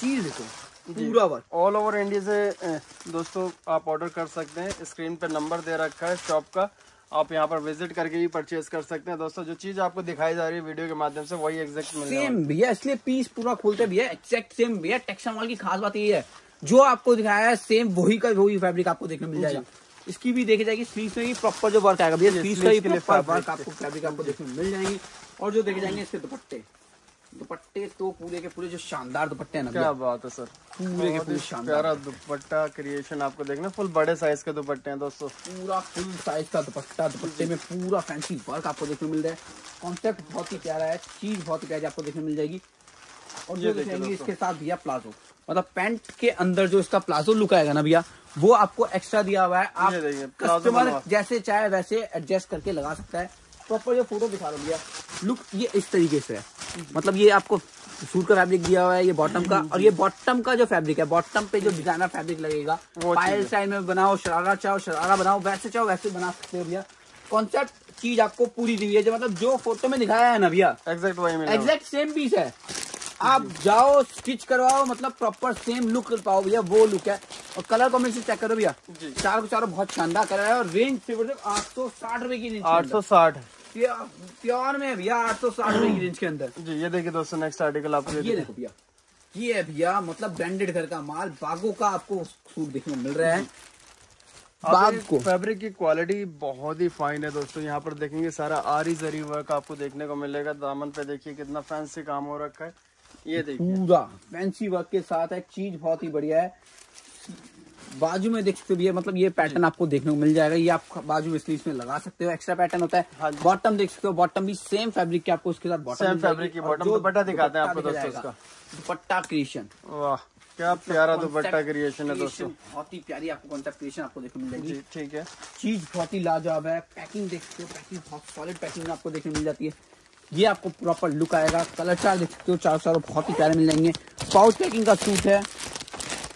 चीज देखो पूरा वर्क ऑल ओवर इंडिया से दोस्तों आप ऑर्डर कर सकते हैं। स्क्रीन पर नंबर दे रखा है शॉप का, आप यहां पर विजिट करके भी परचेज कर सकते हैं दोस्तों। जो चीज आपको दिखाई जा रही है वीडियो के माध्यम से वही एग्जैक्ट मिल रहा है सेम भैया, इसलिए पीस पूरा खोलते भैया एग्जैक्ट सेम भैया। टेक्सटाइल की खास बात ये है, जो आपको दिखाया है सेम वही का वही फैब्रिक आपको देखने मिल जाएगा। इसकी भी देखी जाएगी स्लीव्स में भी प्रॉपर जो वर्क आएगा भैया, स्लीव्स का भी वर्क आपको फैब्रिक आपको देखने मिल जाएंगे। और जो देखे जाएंगे इसके दुपट्टे, दुपट्टे तो पूरे के पूरे जो शानदार दुपट्टे हैं ना, क्या बात है सर, पूरे के पूरे शानदार दुपट्टा क्रिएशन आपको देखना, फुल बड़े साइज के दुपट्टे हैं दोस्तों, पूरा फुल साइज का दुपट्टा, दुपट्टे में पूरा फैंसी वर्क आपको देखने मिल रहा है। कॉन्सेप्ट बहुत ही प्यारा है, चीज बहुत ही प्यारी आपको देखने मिल जाएगी। और जो देखेंगे इसके साथ भैया प्लाजो, मतलब पैंट के अंदर जो इसका प्लाजो लुक आएगा ना भैया वो आपको एक्स्ट्रा दिया हुआ है, आप कस्टमर जैसे चाहे वैसे एडजस्ट करके लगा सकता है। प्रॉपर जो फोटो दिखा रहा हूँ भैया लुक ये इस तरीके से है, मतलब ये आपको सूट का फैब्रिक दिया हुआ है, ये बॉटम का, और ये बॉटम का जो फैब्रिक है, बॉटम पे जो डिजाइनर फैब्रिक लगेगा, पायल स्टाइल में बनाओ, शरारा चाहो शरारा बनाओ, वैसे चाहो वैसे बना सकते हो भैया। कॉन्सेप्ट चीज आपको पूरी दी हुई है, मतलब जो फोटो में दिखाया है ना भैया एग्जैक्ट वही मिलेगा, एग्जैक्ट सेम पीस है, आप जाओ स्टिच करवाओ, मतलब प्रॉपर सेम लुक कर पाओ भैया, वो लुक है। और कलर कॉम्बिनेशन चेक करो भैया, चारों चारों बहुत शानदार कलर है, और रेंज सिर्फ 860 रुपए की रेंज, 860 प्योर में भैया, 860 रुपए की रेंज के अंदर जी। ये देखिए दोस्तों नेक्स्ट आर्टिकल आपको ये देखो भैया, ये है भैया मतलब ब्रांडेड घर का माल, बागो का आपको सूट देखने मिल रहा है, फैब्रिक की क्वालिटी बहुत ही फाइन है दोस्तों। यहाँ पर देखेंगे सारा आरी जरी वर्क आपको देखने को मिलेगा। दामन पे देखिए कितना फैंसी काम हो रखा है, ये देखिए पूरा फैंसी वर्क के साथ है। चीज बहुत ही बढ़िया है। बाजू में देख सकते हो, मतलब ये पैटर्न आपको देखने को मिल जाएगा। ये आप बाजू में स्लीव्स में लगा सकते हो, एक्स्ट्रा पैटर्न होता है। हाँ, बॉटम देख सकते हो, बॉटम भी सेम फैब्रिक के आपको उसके साथ बॉटम फैब्रिक की बॉटम दुपट्टा दिखाते हैं आपको दोस्तों इसका। दुपट्टा क्रिएशन, वाह क्या प्यारा दुपट्टा क्रिएशन है दोस्तों, बहुत ही प्यारी आपको कॉन्सेप्ट क्रिएशन आपको देखने मिलेगी। ठीक है, चीज बहुत ही लाजवाब है। पैकिंग देख सकते हो, पैकिंग बहुत सॉलिड पैकिंग आपको देखने मिल जाती है। ये आपको प्रॉपर लुक आएगा। कलर चार देख सकते हो, चारों चारों बहुत ही प्यारे मिल जाएंगे। पाउच पैकिंग का सूट है।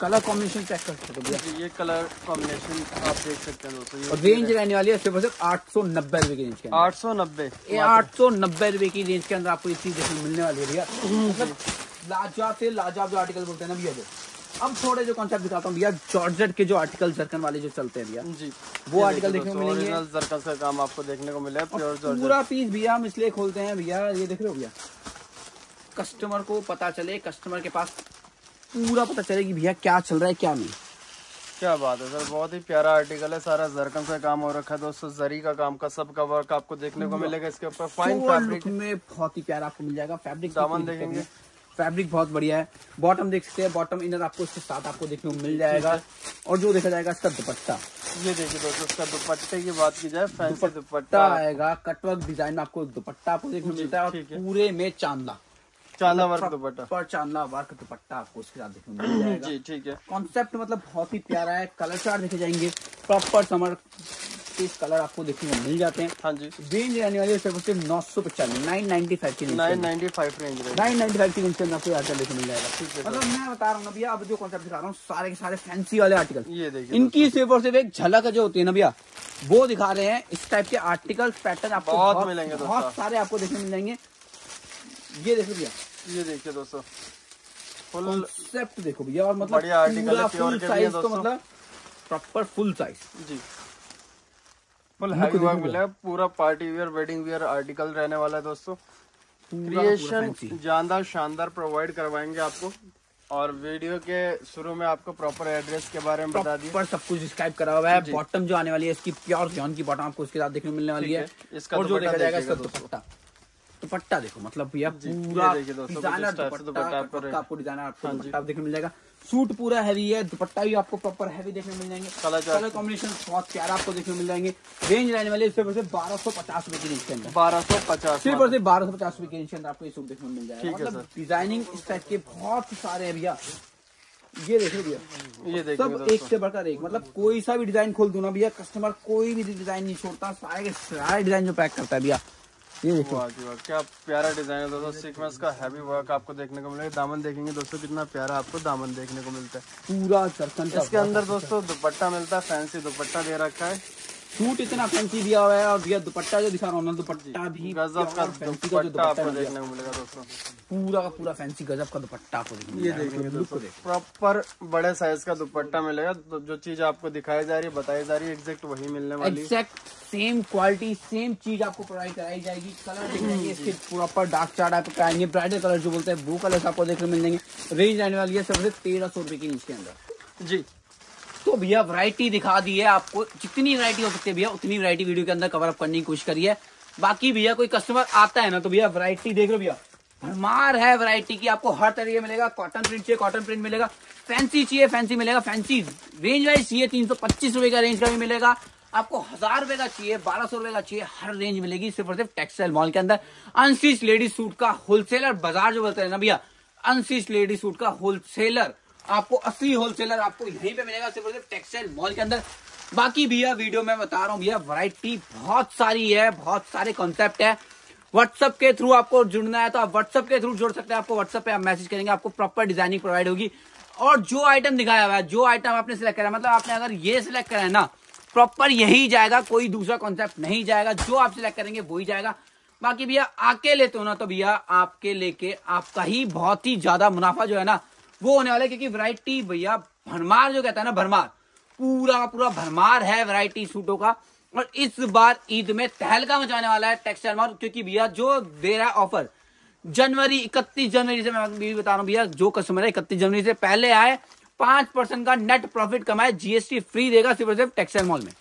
कलर कॉम्बिनेशन चेक कर सकते हो, ये कलर कॉम्बिनेशन आप देख सकते हैं दोस्तों। रेंज रहने वाली है सिर्फ 890 रुपए की रेंज के अंदर। 890 रुपए की रेंज के अंदर आपको ये चीज देखने मिलने वाली है भैया। मतलब लाजवाब से लाजवाब जो आर्टिकल बोलते हैं ना भैया, जो अब थोड़े जो कॉन्सेप्ट दिखाता हूँ भैया, जॉर्जेट के जो आर्टिकल जरकन वाले जो चलते हैं भैया जी, वो आर्टिकल देखने को मिलेंगे। जरकन का काम आपको देखने को मिला है। पूरा पीस भैया हम इसलिए खोलते हैं भैया, ये देख रहे हो भैया, कस्टमर को पता चले, कस्टमर के पास पूरा पता चले कि भैया क्या चल रहा है क्या नहीं। क्या बात है सर, बहुत ही प्यारा आर्टिकल है। सारा जरकन का काम हो रखा है दोस्तों, जरी का काम का सब का वर्क आपको देखने को मिलेगा। इसके ऊपर फाइन फैब्रिक में बहुत ही प्यारा आपको मिल जाएगा। फैब्रिक दामन देखेंगे, फैब्रिक बहुत बढ़िया है। बॉटम देख सकते हैं, बॉटम इनर आपको इसके साथ आपको देखने को मिल जाएगा। और जो देखा जाएगा इसका दुपट्टा, ये देखिए दोस्तों, इसका दुपट्टे की बात की जाए, फैंसी दुपट्टा आएगा। कटवर्क डिजाइन में आपको दुपट्टा आपको देखने को मिलता है। और पूरे में चांदा वर्क दुपट्टा, पर चांदा वर्क दुपट्टा आपको उसके साथ देखने को मिल जाएगा। जी ठीक है, कॉन्सेप्ट मतलब बहुत ही प्यारा है। कलर चार्ट देखे जाएंगे, प्रॉपर समर इस कलर आपको देखने को मिल जाते हैं। हाँ जी, रेंज रहने वाली है 995, 995 की रेंज, 995 रेंज, 995 की रेंज में आपको आर्टिकल देखने मिल जाएगा। ठीक है, मतलब मैं बता रहा हूँ ना भैया, अब जो कॉन्सेप्ट दिखा रहा हूँ सारे के सारे फैंसी वाले आर्टिकल, ये देखिए इनकी सिर्फ और सिर्फ एक झलक जो होती है ना भैया, वो दिखा रहे हैं। इस टाइप के आर्टिकल पैटर्न आपको बहुत मिलेंगे, बहुत सारे आपको देखने मिल जाएंगे। ये देखो भैया, ये देखिए दोस्तों, कॉन्सेप्ट देखो भैया। और मतलब बढ़िया आर्टिकल, मतलब प्रॉपर फुल साइज जी, फुल हैवी वर्क मिला है। पूरा party wear wedding wear article रहने वाला है दोस्तों। क्रिएशन जानदार शानदार प्रोवाइड करवाएंगे आपको। और वीडियो के शुरू में आपको प्रॉपर एड्रेस के बारे में बता दिया, सब कुछ डिस्क्राइब करा हुआ है। बॉटम जो आने वाली है इसकी प्योर जॉन की बॉटम आपको उसके साथ देखने को मिलने वाली है। इसका जो देखा जाएगा इसका दुपट्टा, दुपट्टा देखो, मतलब भैया पूरा डिजाइनर दुपट्टा आपको डिजाइनर आपको देखने मिल जाएगा। सूट पूरा हैवी है, दुपट्टा भी आपको प्रॉपर हैवी देखने मिल जाएंगे। कलर कॉम्बिनेशन बहुत प्यारा आपको देखने मिल जाएंगे। रेंज रहने वाली है 1250 रुपए की रेंज के अंदर, 1250 सिर्फ और सिर्फ 1250 रुपए की रेंज के अंदर आपको ये सूट देखने मिल जाएगा। मतलब डिजाइनिंग इस टाइप के बहुत सारे है भैया। ये देखो भैया, ये देखो सब एक से बढ़कर एक, मतलब कोई सा भी डिजाइन खोल दूं ना भैया, कस्टमर कोई भी डिजाइन नहीं छोड़ता, सारे के सारे डिजाइन जो पैक करता है भैया। ये देखो क्या प्यारा डिजाइन है दोस्तों। सीक्वेंस का हैवी वर्क आपको देखने को मिलेगा। दामन देखेंगे दोस्तों, कितना प्यारा आपको दामन देखने को मिलता है। पूरा जरकन इसके अंदर दोस्तों दुपट्टा मिलता है, फैंसी दुपट्टा दे रखा है। सूट इतना फैंसी दिया हुआ है, और भैया दुपट्टा जो दिखा रहा हूँ ना, दुपट्टा भी गजब का दुपट्टा आपको देखने को मिलेगा दोस्तों। पूरा का पूरा फैंसी गजब का दुपट्टा आपको, ये देखेंगे दोस्तों, प्रॉपर बड़े साइज का दुपट्टा मिलेगा। जो चीज आपको दिखाई जा रही है, बताई जा रही है, एग्जैक्ट वही मिलने वाली, एग्जैक्ट सेम क्वालिटी सेम चीज आपको प्रोवाइड कराई जाएगी। कलर देखेंगे इसके प्रॉपर डार्क चार्ट आपको कराएंगे, ब्राइडल कलर जो बोलते हैं वो कलर आपको देखने मिल जाएंगे। रेंज रहने वाली है सबसे 1300 रुपए की रेंज के अंदर जी। तो भैया वैरायटी दिखा दी है आपको, जितनी वैरायटी हो सकती है भैया उतनी वैरायटी वीडियो के अंदर कवर अप करने की कोशिश करी है। बाकी भैया कोई कस्टमर आता है ना, तो भैया वैरायटी देख लो भैया, भरमार है वैरायटी की। आपको हर तरीके मिलेगा, कॉटन प्रिंट चाहिए कॉटन प्रिंट मिलेगा, फैंसी चाहिए फैंसी मिलेगा, फैंसी रेंज वाइज चाहिए 325 रुपए का रेंज का भी मिलेगा आपको, 1000 रुपए का चाहिए 1200 रुपए का चाहिए, हर रेंज मिलेगी सिर्फ और सिर्फ टेक्सटाइल मॉल के अंदर। अनस्टिच लेडीज सूट का होलसेलर बाजार जो बोलते हैं ना भैया, अनस्टिच लेडीज सूट का होलसेलर आपको, असली होलसेलर आपको यहीं पे मिलेगा सिर्फ और सिर्फ टेक्सटाइल मॉल के अंदर। बाकी भैया वीडियो में बता रहा हूँ भैया, वैरायटी बहुत सारी है, बहुत सारे कॉन्सेप्ट है। व्हाट्सएप के थ्रू आपको जुड़ना है तो आप व्हाट्सएप के थ्रू जुड़ सकते हैं। आपको व्हाट्सएप पे आप मैसेज करेंगे, आपको प्रॉपर डिजाइनिंग प्रोवाइड होगी। और जो आइटम दिखाया हुआ है, जो आइटम आपने सिलेक्ट करा है, मतलब आपने अगर ये सिलेक्ट करा है ना, प्रॉपर यही जाएगा, कोई दूसरा कॉन्सेप्ट नहीं जाएगा। जो आप सिलेक्ट करेंगे वही जाएगा। बाकी भैया आके लेते हो ना, तो भैया आपके लेके आपका ही बहुत ही ज्यादा मुनाफा जो है ना वो होने वाला है, क्योंकि वैरायटी भैया भरमार जो कहता है ना, भरमार पूरा पूरा भरमार है वैरायटी सूटों का। और इस बार ईद में तहलका मचाने वाला है टेक्सटाइल मॉल, क्योंकि भैया जो दे रहा है ऑफर जनवरी 31 जनवरी से, मैं भी बता रहा हूँ भैया, जो कस्टमर है 31 जनवरी से पहले आए 5% का नेट प्रॉफिट कमाए, जीएसटी फ्री देगा सिर्फ और सिर्फ टेक्सटाइल मॉल में।